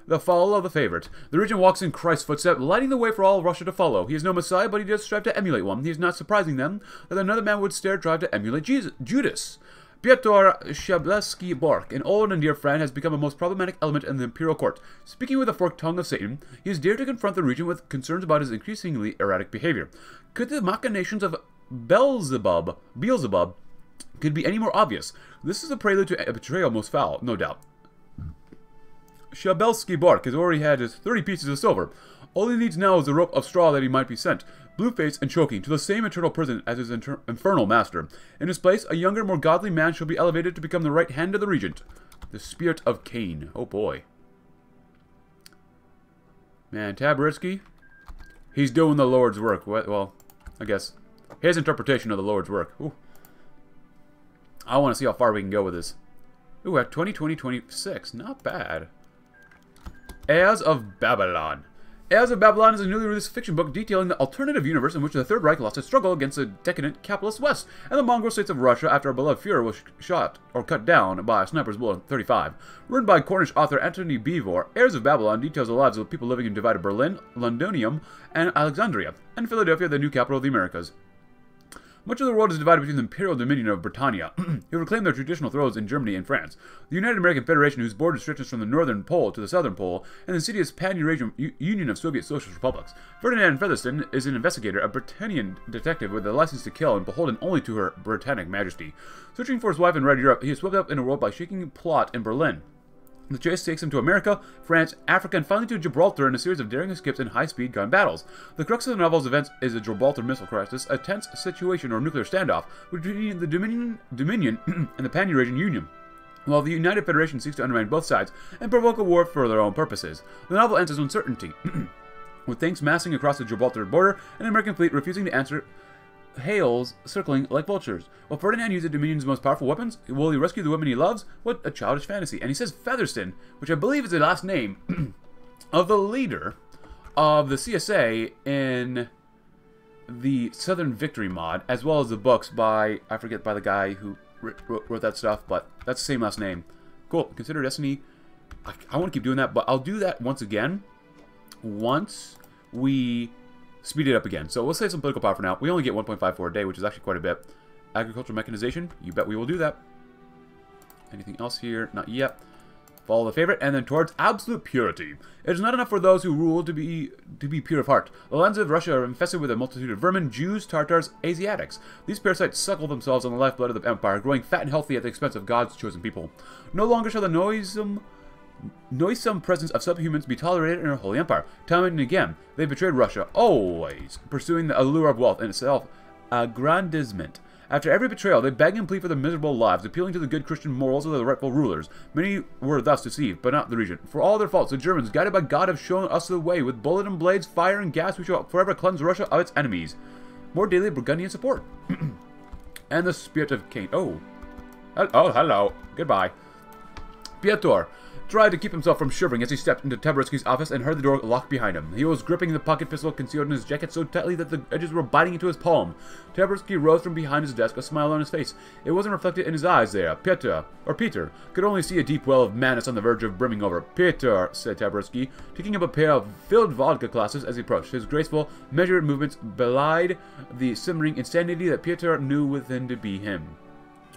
The fall of the favorite. The region walks in Christ's footsteps, lighting the way for all Russia to follow. He is no Messiah, but he does strive to emulate one. He is not surprising them that another man would stare drive to emulate Jesus, Judas. Pietr Shabelsky-Bork, an old and dear friend, has become a most problematic element in the imperial court. Speaking with a forked tongue of Satan, he is dared to confront the region with concerns about his increasingly erratic behavior. Could the machinations of Beelzebub, Beelzebub could be any more obvious? This is a prelude to a betrayal most foul, no doubt. Shabelsky-Bork has already had his thirty pieces of silver. All he needs now is the rope of straw that he might be sent, blue-faced and choking, to the same eternal prison as his infernal master. In his place, a younger, more godly man shall be elevated to become the right hand of the regent. The spirit of Cain. Oh boy. Man, Taboritsky, he's doing the Lord's work. What? Well, I guess his interpretation of the Lord's work. Ooh. I want to see how far we can go with this. Ooh, at twenty, twenty, twenty-six. Not bad. Heirs of Babylon. Heirs of Babylon is a newly released fiction book detailing the alternative universe in which the Third Reich lost its struggle against the decadent capitalist West and the mongrel states of Russia after our beloved Fuhrer was shot or cut down by a sniper's bullet in thirty-five. Written by Cornish author Anthony Beevor, Heirs of Babylon details the lives of people living in divided Berlin, Londonium, and Alexandria, and Philadelphia, the new capital of the Americas. Much of the world is divided between the imperial dominion of Britannia, who reclaimed their traditional thrones in Germany and France, the United American Federation, whose border stretches from the northern pole to the southern pole, and the insidious pan-Eurasian Union of Soviet Socialist Republics. Ferdinand Featherston is an investigator, a Britannian detective with a license to kill and beholden only to her Britannic Majesty. Searching for his wife in Red Europe, he is swept up in a world by shaking plot in Berlin. The chase takes him to America, France, Africa, and finally to Gibraltar in a series of daring escapes and high-speed gun battles. The crux of the novel's events is a Gibraltar missile crisis, a tense situation or nuclear standoff between the Dominion, Dominion and the Pan-Eurasian Union, while the United Federation seeks to undermine both sides and provoke a war for their own purposes. The novel ends as uncertainty, with tanks massing across the Gibraltar border and the American fleet refusing to answer hails circling like vultures. Will Ferdinand use the Dominion's most powerful weapons? Will he rescue the woman he loves? What a childish fantasy. And he says Featherston, which I believe is the last name of the leader of the C S A in the Southern Victory mod, as well as the books by, I forget, by the guy who wrote, wrote that stuff, but that's the same last name. Cool. Consider Destiny. I, I want to keep doing that, but I'll do that once again once we speed it up again. So we'll save some political power for now. We only get one point five four a day, which is actually quite a bit. Agricultural mechanization, you bet we will do that. Anything else here? Not yet. Follow the favorite, and then towards absolute purity. It is not enough for those who rule to be to be pure of heart. The lands of Russia are infested with a multitude of vermin, Jews, Tartars, Asiatics. These parasites suckle themselves on the lifeblood of the empire, growing fat and healthy at the expense of God's chosen people. No longer shall the noisome... noisome presence of subhumans be tolerated in our holy empire. Time and again, they betrayed Russia, always pursuing the allure of wealth and itself aggrandizement. After every betrayal, they beg and plead for their miserable lives, appealing to the good Christian morals of the rightful rulers. Many were thus deceived, but not the region. For all their faults, the Germans, guided by God, have shown us the way. With bullet and blades, fire and gas, we shall forever cleanse Russia of its enemies. More daily Burgundian support. And the spirit of Cain. Oh. Oh, hello. Goodbye. Pietro tried to keep himself from shivering as he stepped into Taboritsky's office and heard the door lock behind him. He was gripping the pocket pistol concealed in his jacket so tightly that the edges were biting into his palm. Taboritsky rose from behind his desk, a smile on his face. It wasn't reflected in his eyes there. Piotr, or Peter, could only see a deep well of madness on the verge of brimming over. Peter, said Taboritsky, taking up a pair of filled vodka glasses as he approached. His graceful, measured movements belied the simmering insanity that Piotr knew within to be him.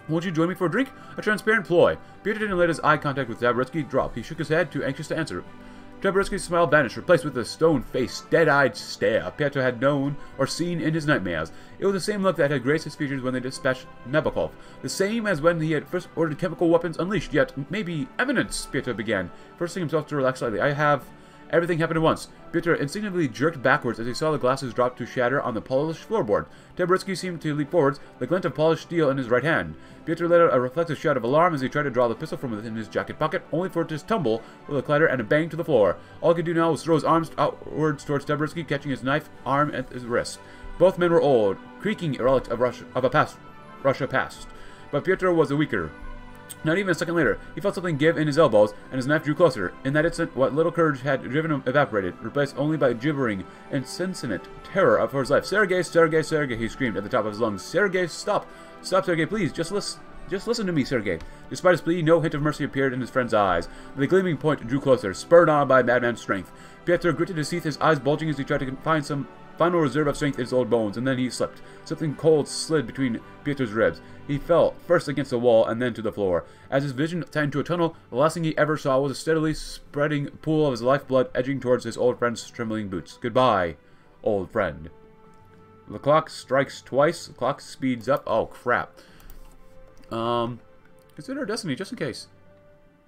Won't you join me for a drink? A transparent ploy. Peter didn't let his eye contact with Taboritsky drop. He shook his head, too anxious to answer. Taboritsky's smile vanished, replaced with a stone-faced, dead-eyed stare Pietro had known or seen in his nightmares. It was the same look that had graced his features when they dispatched Nabokov, the same as when he had first ordered chemical weapons unleashed, yet maybe eminence, Pietro began, forcing himself to relax slightly. I have... Everything happened at once. Peter instinctively jerked backwards as he saw the glasses drop to shatter on the polished floorboard. Taboritsky seemed to leap forwards, the glint of polished steel in his right hand. Peter let out a reflexive shout of alarm as he tried to draw the pistol from within his jacket pocket, only for it to tumble with a clatter and a bang to the floor. All he could do now was throw his arms outwards towards Taboritsky, catching his knife arm at his wrist. Both men were old, creaking relics of Russia, of a past, Russia past, but Peter was the weaker. Not even a second later, he felt something give in his elbows, and his knife drew closer. In that instant, what little courage had driven him evaporated, replaced only by gibbering, insensate terror of his life. Sergei, Sergei, Sergei, he screamed at the top of his lungs. Sergei, stop! Stop, Sergei, please! Just listen, just listen to me, Sergei. Despite his plea, no hint of mercy appeared in his friend's eyes. The gleaming point drew closer, spurred on by madman's strength. Pietro gritted his teeth, his eyes bulging as he tried to find some final reserve of strength in his old bones, and then he slipped. Something cold slid between Pietro's ribs. He fell, first against the wall, and then to the floor. As his vision tightened to a tunnel, the last thing he ever saw was a steadily spreading pool of his lifeblood edging towards his old friend's trembling boots. Goodbye, old friend. The clock strikes twice. The clock speeds up. Oh, crap. Um, consider our destiny, just in case.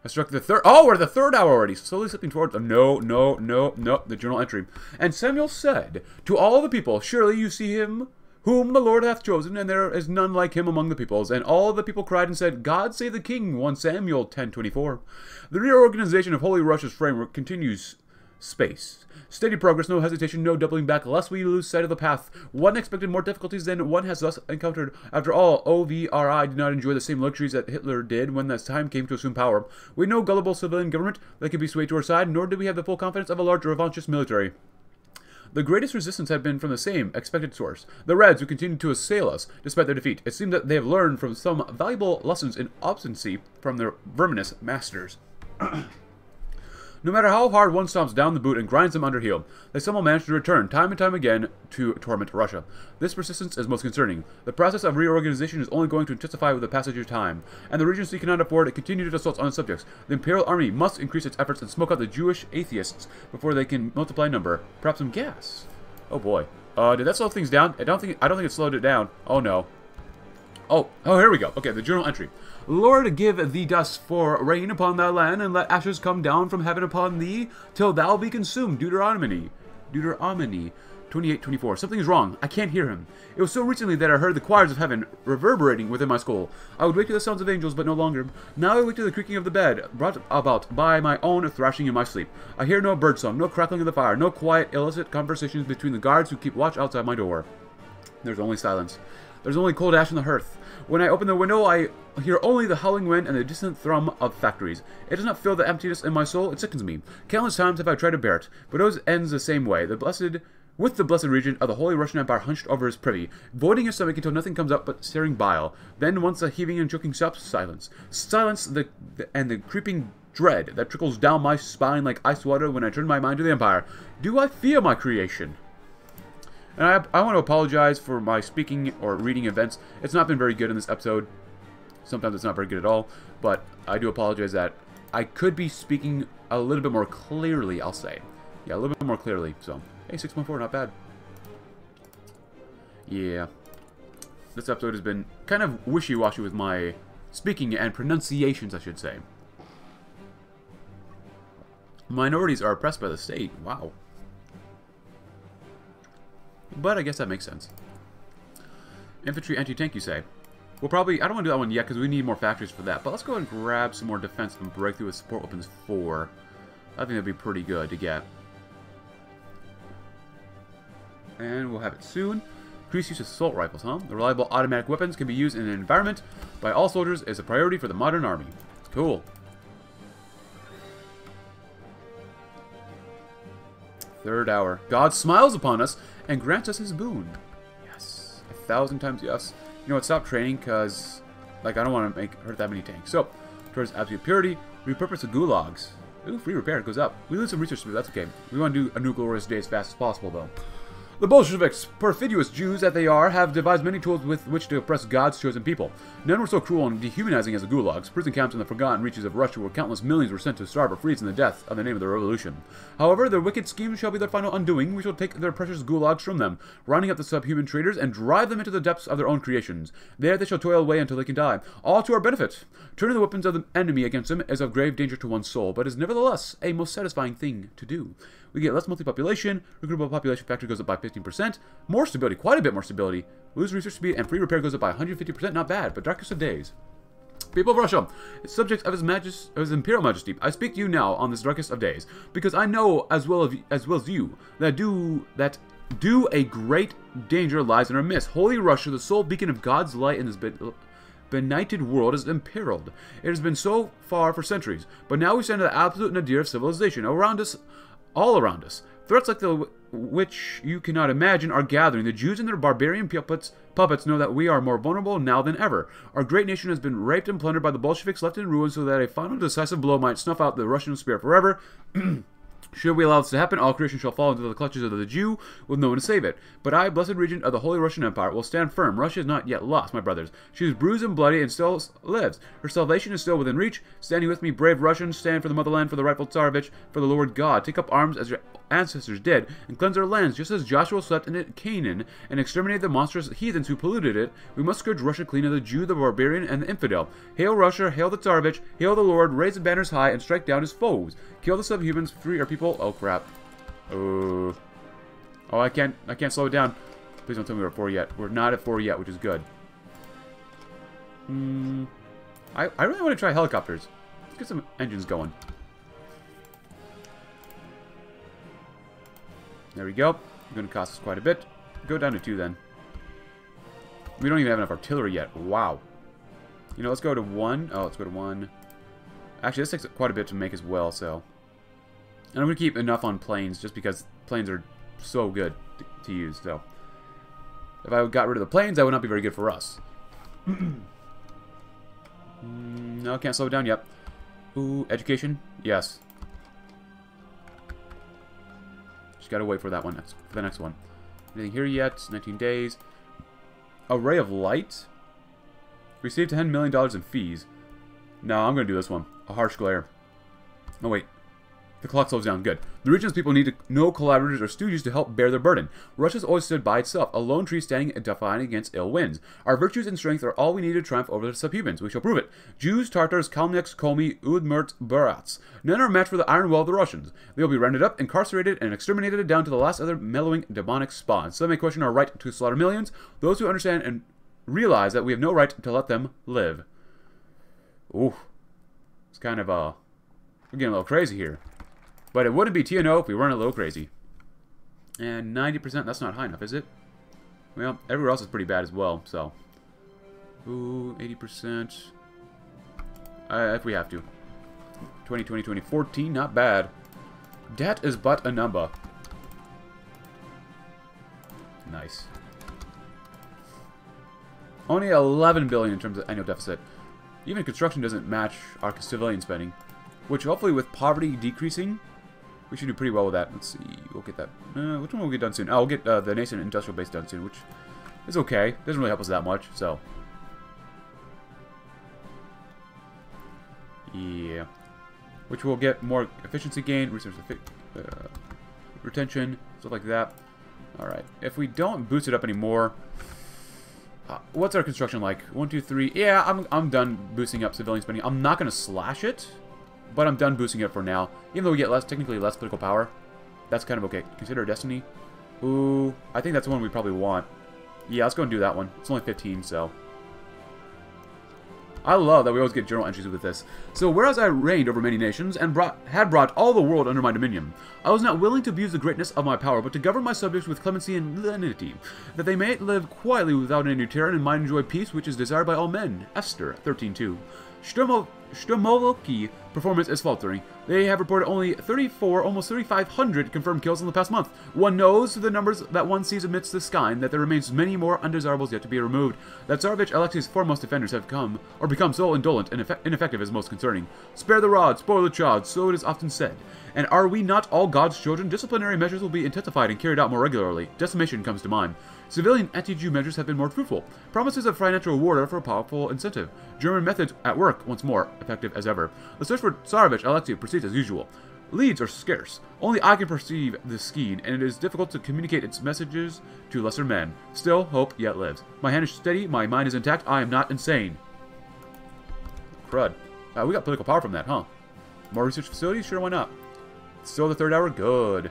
I struck the third... Oh, we're the third hour already. Slowly slipping towards... Oh, no, no, no, no. The journal entry. And Samuel said to all the people, surely you see him whom the Lord hath chosen, and there is none like him among the peoples. And all the people cried and said, God save the king, first Samuel ten twenty-four. The reorganization of Holy Russia's framework continues space. Steady progress, no hesitation, no doubling back, lest we lose sight of the path. One expected more difficulties than one has thus encountered. After all, O V R I did not enjoy the same luxuries that Hitler did when the time came to assume power. We had no gullible civilian government that could be swayed to our side, nor did we have the full confidence of a large revanchist military. The greatest resistance had been from the same expected source. The Reds, who continued to assail us despite their defeat. It seemed that they have learned from some valuable lessons in obstinacy from their verminous masters. No matter how hard one stomps down the boot and grinds them under heel, they somehow manage to return time and time again to torment Russia. This persistence is most concerning. The process of reorganization is only going to intensify with the passage of time, and the Regency cannot afford continued assaults on its subjects. The Imperial Army must increase its efforts and smoke out the Jewish atheists before they can multiply number. Perhaps some gas. Oh boy. Uh, did that slow things down? I don't think I don't think it slowed it down. Oh no. Oh, oh, here we go. Okay, the journal entry. Lord, give thee dust for rain upon thy land, and let ashes come down from heaven upon thee, till thou be consumed. Deuteronomy. Deuteronomy twenty-eight twenty-four. Something is wrong. I can't hear him. It was so recently that I heard the choirs of heaven reverberating within my skull. I would wake to the sounds of angels, but no longer. Now I wake to the creaking of the bed, brought about by my own thrashing in my sleep. I hear no birdsong, no crackling of the fire, no quiet, illicit conversations between the guards who keep watch outside my door. There's only silence. There's only cold ash on the hearth. When I open the window, I hear only the howling wind and the distant thrum of factories. It does not fill the emptiness in my soul. It sickens me. Countless times have I tried to bear it, but it ends the same way. The blessed, with the blessed regent of the Holy Russian Empire hunched over his privy, voiding his stomach until nothing comes up but staring bile. Then once the heaving and choking stops, silence. Silence the, the and the creeping dread that trickles down my spine like ice water when I turn my mind to the Empire. Do I fear my creation? And I, I want to apologize for my speaking or reading events. It's not been very good in this episode. Sometimes it's not very good at all. But I do apologize that I could be speaking a little bit more clearly, I'll say. Yeah, a little bit more clearly. So, hey, six one four, not bad. Yeah. This episode has been kind of wishy-washy with my speaking and pronunciations, I should say. Minorities are oppressed by the state. Wow. But I guess that makes sense. Infantry anti-tank, you say? We'll probably... I don't want to do that one yet because we need more factories for that. But let's go and grab some more defense and breakthrough with support weapons four. I think that'd be pretty good to get. And we'll have it soon. Increased use of assault rifles, huh? The reliable automatic weapons can be used in an environment by all soldiers is a priority for the modern army. Cool. Third hour. God smiles upon us and grants us his boon. Yes. A thousand times yes. You know what? Stop training because, like, I don't want to make hurt that many tanks. So, towards absolute purity, repurpose the gulags. Ooh, free repair. It goes up. We lose some research, but that's okay. We want to do a new glorious day as fast as possible, though. The Bolsheviks, perfidious Jews that they are, have devised many tools with which to oppress God's chosen people. None were so cruel and dehumanizing as the gulags, prison camps in the forgotten reaches of Russia where countless millions were sent to starve or freeze in the death of the name of the revolution. However, their wicked schemes shall be their final undoing. We shall take their precious gulags from them, rounding up the subhuman traitors, and drive them into the depths of their own creations. There they shall toil away until they can die, all to our benefit. Turning the weapons of the enemy against them is of grave danger to one's soul, but is nevertheless a most satisfying thing to do. We get less multi-population, recruitable population factor goes up by fifteen percent, more stability, quite a bit more stability, lose research speed, and free repair goes up by one hundred fifty percent, not bad, but darkest of days. People of Russia, subjects of his, majest, of his imperial majesty, I speak to you now on this darkest of days, because I know as well of, as well as you that do that do a great danger lies in our midst. Holy Russia, the sole beacon of God's light in this bit... benighted world is imperiled. It has been so far for centuries, but now we stand at the absolute nadir of civilization around us, all around us. Threats like the which you cannot imagine are gathering. The Jews and their barbarian puppets puppets know that we are more vulnerable now than ever. Our great nation has been raped and plundered by the Bolsheviks, left in ruins so that a final decisive blow might snuff out the Russian spirit forever. Should we allow this to happen, all creation shall fall into the clutches of the Jew, with no one to save it. But I, blessed regent of the Holy Russian Empire, will stand firm. Russia is not yet lost, my brothers. She is bruised and bloody and still lives. Her salvation is still within reach. Standing with me, brave Russians, stand for the motherland, for the rightful Tsarevich, for the Lord God. Take up arms as your ancestors did, and cleanse our lands, just as Joshua slept in Canaan, and exterminate the monstrous heathens who polluted it. We must scourge Russia clean of the Jew, the barbarian, and the infidel. Hail Russia, hail the Tsarevich, hail the Lord, raise the banners high, and strike down his foes. Kill the subhumans, free our people. Oh crap! Oh, oh! I can't, I can't slow it down. Please don't tell me we're at four yet. We're not at four yet, which is good. Hmm. I, I really want to try helicopters. Let's get some engines going. There we go. Going to cost us quite a bit. Go down to two then. We don't even have enough artillery yet. Wow. You know, let's go to one. Oh, let's go to one. Actually, this takes quite a bit to make as well, so... And I'm going to keep enough on planes, just because planes are so good to, to use, so... If I got rid of the planes, that would not be very good for us. No, can't slow it down, yep. Ooh, education? Yes. Just gotta wait for that one, next, for the next one. Anything here yet? nineteen days. A Ray of Light? Received ten million dollars in fees. No, I'm gonna do this one. A Harsh Glare. Oh, wait. The clock slows down. Good. The region's people need to no collaborators or stooges to help bear their burden. Russia's always stood by itself, a lone tree standing and defying against ill winds. Our virtues and strength are all we need to triumph over the subhumans. We shall prove it. Jews, Tartars, Kalmyks, Komi, Udmurts, Barats. None are a match for the iron will of the Russians. They will be rounded up, incarcerated, and exterminated down to the last other mellowing demonic spawn. Some may question our right to slaughter millions. Those who understand and realize that we have no right to let them live. Ooh. It's kind of, uh... we're getting a little crazy here. But it wouldn't be T N O if we weren't a little crazy. And ninety percent, that's not high enough, is it? Well, everywhere else is pretty bad as well, so. Ooh, eighty percent. Uh, if we have to. twenty, twenty, twenty, fourteen, not bad. Debt is but a number. Nice. Only eleven billion dollars in terms of annual deficit. Even construction doesn't match our civilian spending. Which, hopefully, with poverty decreasing... we should do pretty well with that. Let's see. We'll get that. Uh, which one will we get done soon? Oh, we'll get uh, the nascent industrial base done soon, which is okay. Doesn't really help us that much, so. Yeah. Which will get more efficiency gain, research uh, retention, stuff like that. Alright. If we don't boost it up anymore... Uh, what's our construction like? One, two, three. Yeah, I'm, I'm done boosting up civilian spending. I'm not going to slash it. But I'm done boosting it for now. Even though we get less, technically less political power, that's kind of okay. Consider Destiny. Ooh, I think that's the one we probably want. Yeah, let's go and do that one. It's only fifteen, so. I love that we always get journal entries with this. So, whereas I reigned over many nations, and brought, had brought all the world under my dominion, I was not willing to abuse the greatness of my power, but to govern my subjects with clemency and lenity, that they may live quietly without any terror, and might enjoy peace which is desired by all men. Esther, thirteen two. Shturmovki performance is faltering. They have reported only thirty-four, almost thirty-five hundred confirmed kills in the past month. One knows through the numbers that one sees amidst the sky, and that there remains many more undesirables yet to be removed. That Tsarevich Alexei's foremost defenders have come, or become so indolent and ineffective is most concerning. Spare the rod, spoil the child, so it is often said. And are we not all God's children? Disciplinary measures will be intensified and carried out more regularly. Decimation comes to mind. Civilian anti-Jew measures have been more fruitful. Promises of financial reward are for a powerful incentive. German methods at work once more effective as ever. The search for Tsarevich Alexei proceeds as usual. Leads are scarce. Only I can perceive the scheme, and it is difficult to communicate its messages to lesser men. Still, hope yet lives. My hand is steady. My mind is intact. I am not insane. Crud. Uh, we got political power from that, huh? More research facilities? Sure, why not? Still the third hour? Good.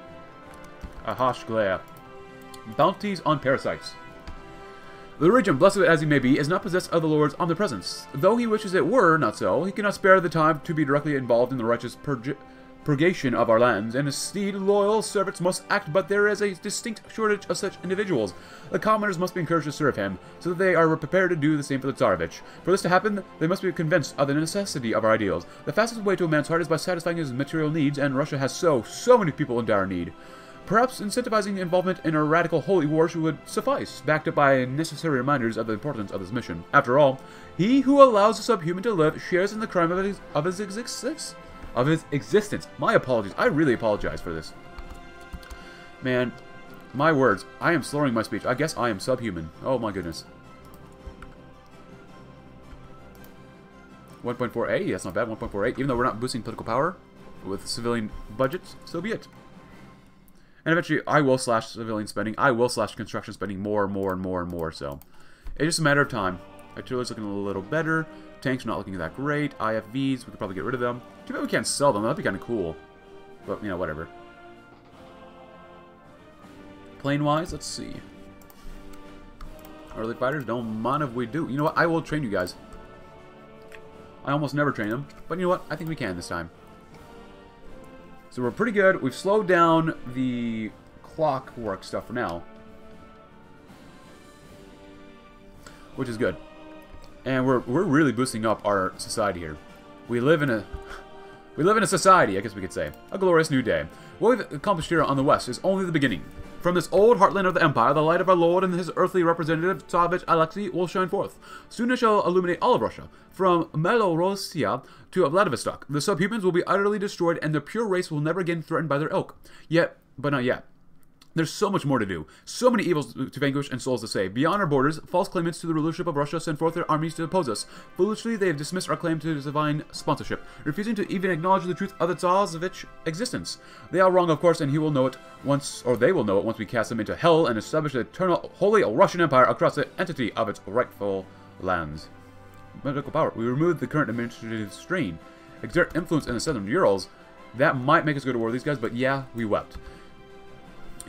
A harsh glare. Bounties on parasites. The region, blessed as he may be, is not possessed of the Lord's omnipresence. Though he wishes it were not so, he cannot spare the time to be directly involved in the righteous purg purgation of our lands, and his steed loyal servants must act, but there is a distinct shortage of such individuals. The commoners must be encouraged to serve him, so that they are prepared to do the same for the Tsarevich. For this to happen, they must be convinced of the necessity of our ideals. The fastest way to a man's heart is by satisfying his material needs, and Russia has so, so many people in dire need. Perhaps incentivizing involvement in a radical holy war would suffice, backed up by necessary reminders of the importance of his mission. After all, he who allows the subhuman to live shares in the crime of his, of his existence. Of his existence. My apologies. I really apologize for this. Man, my words. I am slurring my speech. I guess I am subhuman. Oh my goodness. one point four eight. That's not bad. one point four eight. Even though we're not boosting political power with civilian budgets, so be it. And eventually, I will slash civilian spending. I will slash construction spending more and more and more and more. So, it's just a matter of time. Artillery's looking a little better. Tanks are not looking that great. I F Vs, we could probably get rid of them. Too bad we can't sell them. That'd be kind of cool. But, you know, whatever. Plane-wise, let's see. Early fighters, don't mind if we do. You know what? I will train you guys. I almost never train them. But you know what? I think we can this time. So we're pretty good. We've slowed down the clockwork stuff for now. Which is good. And we're, we're really boosting up our society here. We live in a... We live in a society, I guess we could say. A glorious new day. What we've accomplished here on the West is only the beginning. From this old heartland of the Empire, the light of our Lord and his earthly representative, Tsarevich Alexei, will shine forth. Soon it shall illuminate all of Russia. From Melorossia to Vladivostok, the subhumans will be utterly destroyed and the pure race will never again threatened by their ilk. Yet, but not yet. There's so much more to do. So many evils to vanquish and souls to save. Beyond our borders, false claimants to the rulership of Russia send forth their armies to oppose us. Foolishly, they have dismissed our claim to divine sponsorship, refusing to even acknowledge the truth of the Tsarevich existence. They are wrong, of course, and he will know it once, or they will know it once we cast them into hell and establish the eternal, holy Russian Empire across the entity of its rightful lands. Political power. We remove the current administrative strain. Exert influence in the southern Urals. That might make us go to war with these guys, but yeah, we wept.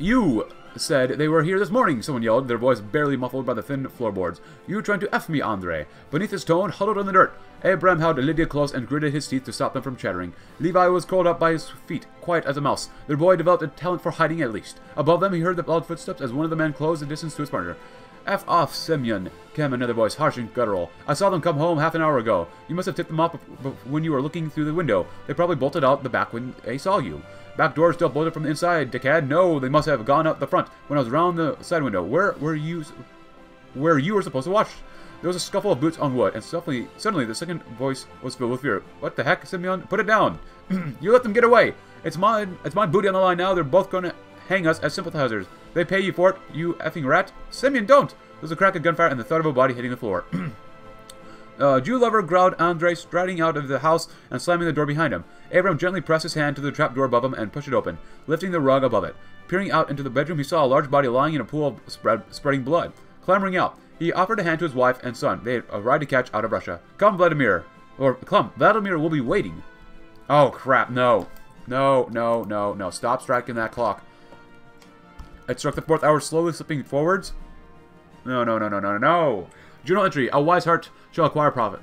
You said they were here this morning, someone yelled, their voice barely muffled by the thin floorboards. You trying to F me, Andre. Beneath his tone, huddled in the dirt, Abram held Lydia close and gritted his teeth to stop them from chattering. Levi was curled up by his feet, quiet as a mouse. Their boy developed a talent for hiding at least. Above them, he heard the loud footsteps as one of the men closed the distance to his partner. F off, Simeon, came another voice, harsh and guttural. I saw them come home half an hour ago. You must have tipped them off when you were looking through the window. They probably bolted out the back when they saw you. Back door still bolted from the inside, dickhead. No, they must have gone out the front when I was around the side window. Where were you where you were supposed to watch? There was a scuffle of boots on wood, and suddenly, suddenly the second voice was filled with fear. What the heck, Simeon? Put it down. You let them get away. It's mine. It's my booty on the line now. They're both going to hang us as sympathizers. They pay you for it, you effing rat. Simeon, don't! There's a crack of gunfire and the thud of a body hitting the floor. uh, Jew lover growled Andre, striding out of the house and slamming the door behind him. Abram gently pressed his hand to the trapdoor above him and pushed it open, lifting the rug above it. Peering out into the bedroom, he saw a large body lying in a pool of spread, spreading blood. Clambering out, he offered a hand to his wife and son. They had arrived to catch out of Russia. Come, Vladimir. Or, come, Vladimir will be waiting. Oh, crap, no. No, no, no, no. Stop striking that clock. It struck the fourth hour, slowly slipping forwards. No, no, no, no, no, no. Journal entry. A wise heart shall acquire profit,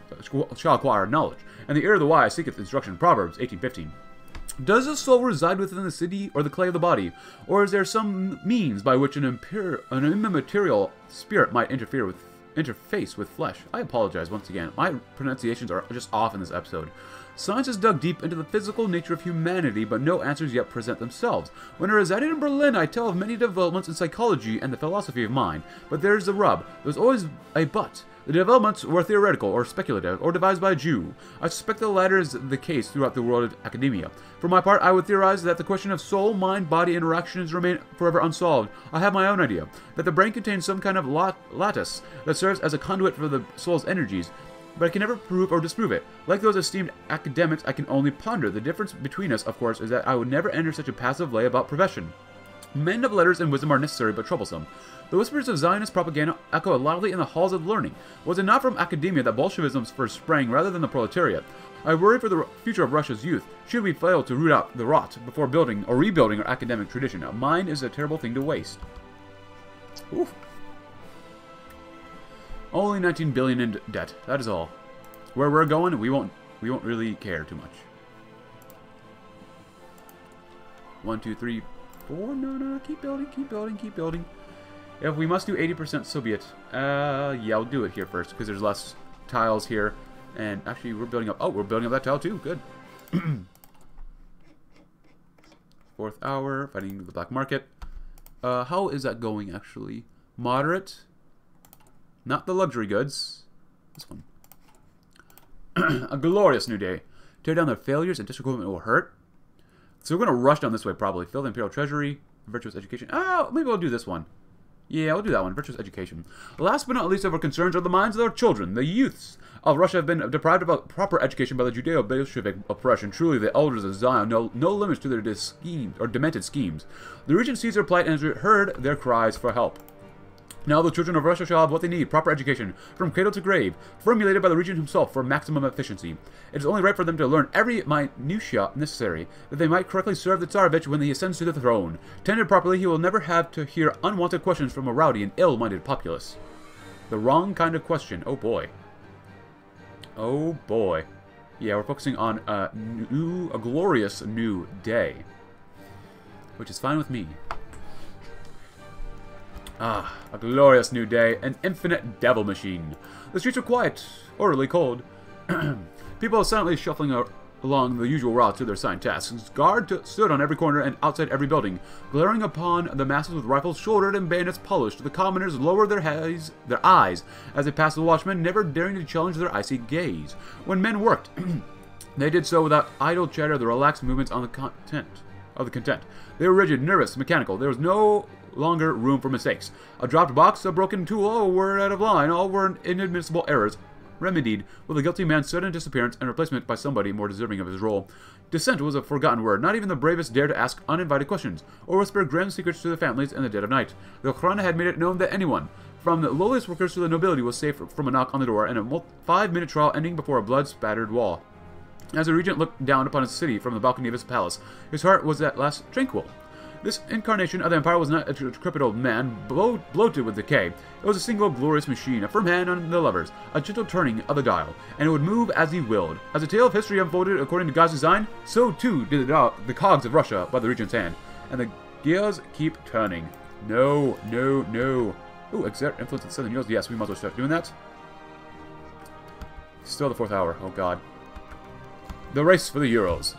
shall acquire knowledge, and the ear of the wise seeketh instruction. Proverbs eighteen fifteen. Does the soul reside within the city or the clay of the body? Or is there some means by which an, an immaterial spirit might interfere with, interface with flesh? I apologize once again. My pronunciations are just off in this episode. Science has dug deep into the physical nature of humanity, but no answers yet present themselves. When I resided in Berlin, I tell of many developments in psychology and the philosophy of mind, but there's the rub. There's always a but. The developments were theoretical, or speculative, or devised by a Jew. I suspect the latter is the case throughout the world of academia. For my part, I would theorize that the question of soul-mind-body interactions remain forever unsolved. I have my own idea, that the brain contains some kind of lat lattice that serves as a conduit for the soul's energies, but I can never prove or disprove it. Like those esteemed academics, I can only ponder. The difference between us, of course, is that I would never enter such a passive layabout profession. Men of letters and wisdom are necessary but troublesome. The whispers of Zionist propaganda echo loudly in the halls of learning. Was it not from academia that Bolshevism first sprang rather than the proletariat? I worry for the future of Russia's youth. Should we fail to root out the rot before building or rebuilding our academic tradition? A mind is a terrible thing to waste. Oof. Only nineteen billion in debt. That is all. Where we're going, we won't we won't really care too much. One, two, three, four. No, no. Keep building. Keep building. Keep building. If we must do eighty percent Soviet, uh, yeah, I'll do it here first because there's less tiles here. And actually, we're building up. Oh, we're building up that tile too. Good. Fourth hour, fighting the black market. Uh, how is that going actually? Moderate. Not the luxury goods. This one. A glorious new day. Tear down their failures and disagreement will hurt. So we're going to rush down this way probably. Fill the Imperial Treasury. Virtuous Education. Oh, maybe we'll do this one. Yeah, we'll do that one. Virtuous Education. Last but not least of our concerns are the minds of our children. The youths of Russia have been deprived of proper education by the Judeo-Bolshevik oppression. Truly, the elders of Zion know no limits to their schemes or demented schemes. The region sees their plight and has heard their cries for help. Now the children of Russia shall have what they need, proper education, from cradle to grave, formulated by the regent himself for maximum efficiency. It is only right for them to learn every minutiae necessary, that they might correctly serve the Tsarevich when he ascends to the throne. Tended properly, he will never have to hear unwanted questions from a rowdy and ill-minded populace. The wrong kind of question. Oh boy. Oh boy. Yeah, we're focusing on a, new, a glorious new day. Which is fine with me. Ah, a glorious new day, an infinite devil machine. The streets were quiet, orderly, cold. People silently shuffling ar along the usual route to their assigned tasks. Guard stood on every corner and outside every building, glaring upon the masses with rifles shouldered and bayonets polished. The commoners lowered their, heads, their eyes as they passed the watchmen, never daring to challenge their icy gaze. When men worked, they did so without idle chatter, the relaxed movements on the content of the content. They were rigid, nervous, mechanical. There was no longer room for mistakes. A dropped box, a broken tool, a word out of line, all were inadmissible errors, remedied with the guilty man's sudden disappearance and replacement by somebody more deserving of his role. Dissent was a forgotten word. Not even the bravest dared to ask uninvited questions, or whisper grim secrets to the families in the dead of night. The Okhrana had made it known that anyone, from the lowliest workers to the nobility, was safe from a knock on the door and a five-minute trial ending before a blood-spattered wall. As the regent looked down upon his city from the balcony of his palace, his heart was at last tranquil. This incarnation of the empire was not a decrepit old man, blo bloated with decay. It was a single glorious machine, a firm hand on the levers, a gentle turning of the dial, and it would move as he willed. As the tale of history unfolded according to God's design, so too did the, the cogs of Russia by the regent's hand, and the gears keep turning. No, no, no. Ooh, exert influence in southern Europe. Yes, we must start doing that. Still the fourth hour. Oh, God. The race for the Urals.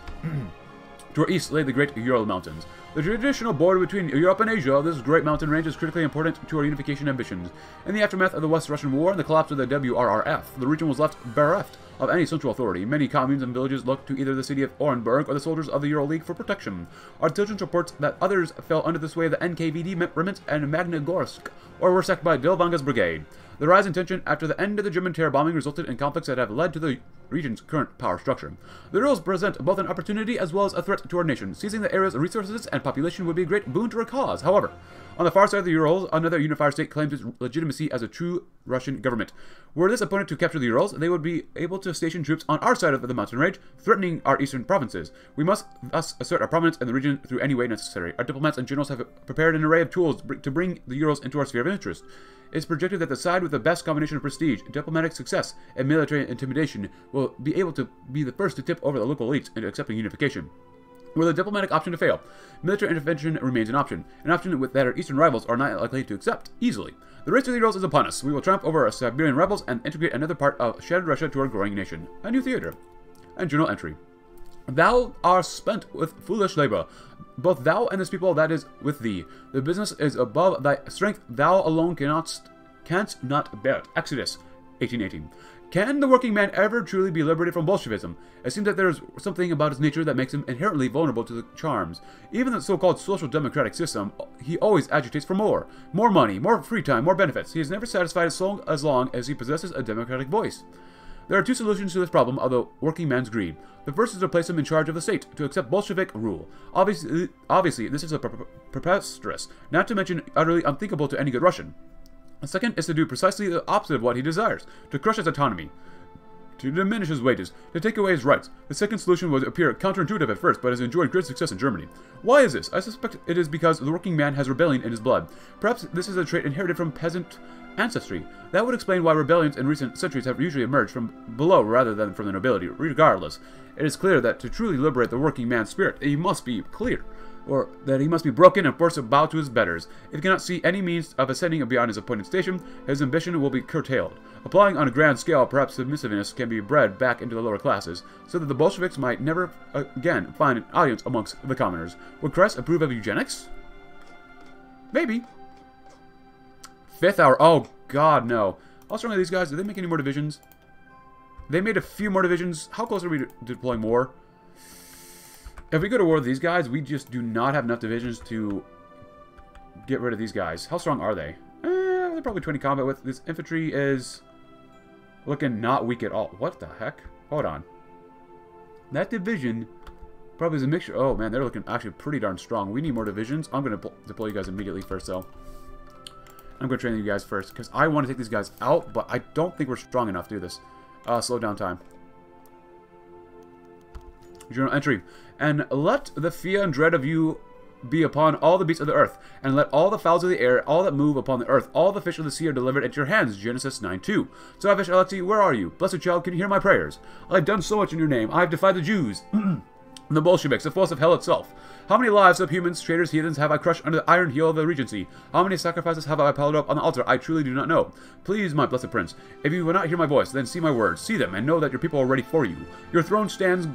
To our east lay the great Ural Mountains. The traditional border between Europe and Asia, this great mountain range is critically important to our unification ambitions. In the aftermath of the West Russian War and the collapse of the W R R F, the region was left bereft of any central authority. Many communes and villages looked to either the city of Orenburg or the soldiers of the Ural League for protection. Our diligence reports that others fell under the sway of the N K V D, Remitz, and Magnogorsk, or were sacked by Delvanga's brigade. The rise in tension after the end of the German terror bombing resulted in conflicts that have led to the region's current power structure. The Urals present both an opportunity as well as a threat to our nation. Seizing the area's resources and population would be a great boon to our cause. However, on the far side of the Urals, another unifier state claims its legitimacy as a true Russian government. Were this opponent to capture the Urals, they would be able to station troops on our side of the mountain range, threatening our eastern provinces. We must thus assert our prominence in the region through any way necessary. Our diplomats and generals have prepared an array of tools to bring the Urals into our sphere of interest. It's projected that the side with the best combination of prestige, diplomatic success, and military intimidation will be able to be the first to tip over the local elites into accepting unification. Were the diplomatic option to fail, military intervention remains an option, an option with that our eastern rivals are not likely to accept easily. The race of the Urals is upon us. We will triumph over our Siberian rebels and integrate another part of shattered Russia to our growing nation. A new theater. And journal entry. Thou art spent with foolish labor, both thou and this people that is with thee. The business is above thy strength, thou alone cannot, canst not bear it. Exodus eighteen eighteen. Can the working man ever truly be liberated from Bolshevism? It seems that there is something about his nature that makes him inherently vulnerable to the charms. Even the so-called social democratic system, he always agitates for more. More money, more free time, more benefits. He is never satisfied as long as, long as he possesses a democratic voice. There are two solutions to this problem of the working man's greed. The first is to place him in charge of the state, to accept Bolshevik rule. Obviously, obviously this is a preposterous, not to mention utterly unthinkable to any good Russian. The second is to do precisely the opposite of what he desires, to crush his autonomy, to diminish his wages, to take away his rights. The second solution would appear counterintuitive at first, but has enjoyed great success in Germany. Why is this? I suspect it is because the working man has rebellion in his blood. Perhaps this is a trait inherited from peasant ancestry. That would explain why rebellions in recent centuries have usually emerged from below rather than from the nobility. Regardless, it is clear that to truly liberate the working man's spirit, he must be clear, or that he must be broken and forced to bow to his betters. If he cannot see any means of ascending beyond his appointed station, his ambition will be curtailed. Applying on a grand scale, perhaps submissiveness can be bred back into the lower classes, so that the Bolsheviks might never again find an audience amongst the commoners. Would Kress approve of eugenics? Maybe. Fifth hour. Oh, God, no. How strong are these guys? Did they make any more divisions? They made a few more divisions. How close are we to deploying more? If we go to war with these guys, we just do not have enough divisions to get rid of these guys. How strong are they? Eh, they're probably twenty combat with. This infantry is looking not weak at all. What the heck? Hold on. That division probably is a mixture. Oh, man, they're looking actually pretty darn strong. We need more divisions. I'm going to deploy you guys immediately first, though. I'm going to train you guys first, because I want to take these guys out, but I don't think we're strong enough to do this. Uh, slow down time. Journal entry. And let the fear and dread of you be upon all the beasts of the earth, and let all the fowls of the air, all that move upon the earth, all the fish of the sea are delivered at your hands. Genesis nine two. Tsarevich Alexei, where are you? Blessed child, can you hear my prayers? I have done so much in your name. I have defied the Jews. The Bolsheviks, the force of hell itself. How many lives of humans, traitors, heathens have I crushed under the iron heel of the regency? How many sacrifices have I piled up on the altar? I truly do not know. Please, my blessed prince, if you will not hear my voice, then see my words. See them, and know that your people are ready for you. Your throne stands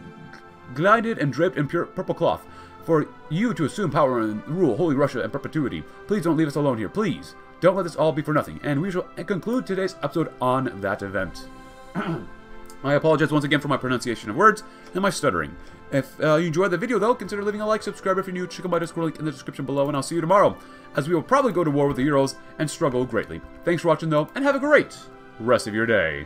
glided and draped in pure purple cloth, for you to assume power and rule holy Russia in perpetuity. Please don't leave us alone here, please. Don't let this all be for nothing. And we shall conclude today's episode on that event. I apologize once again for my pronunciation of words and my stuttering. If uh, you enjoyed the video, though, consider leaving a like, subscribe if you're new, check out my Discord link in the description below, and I'll see you tomorrow, as we will probably go to war with the Urals and struggle greatly. Thanks for watching, though, and have a great rest of your day.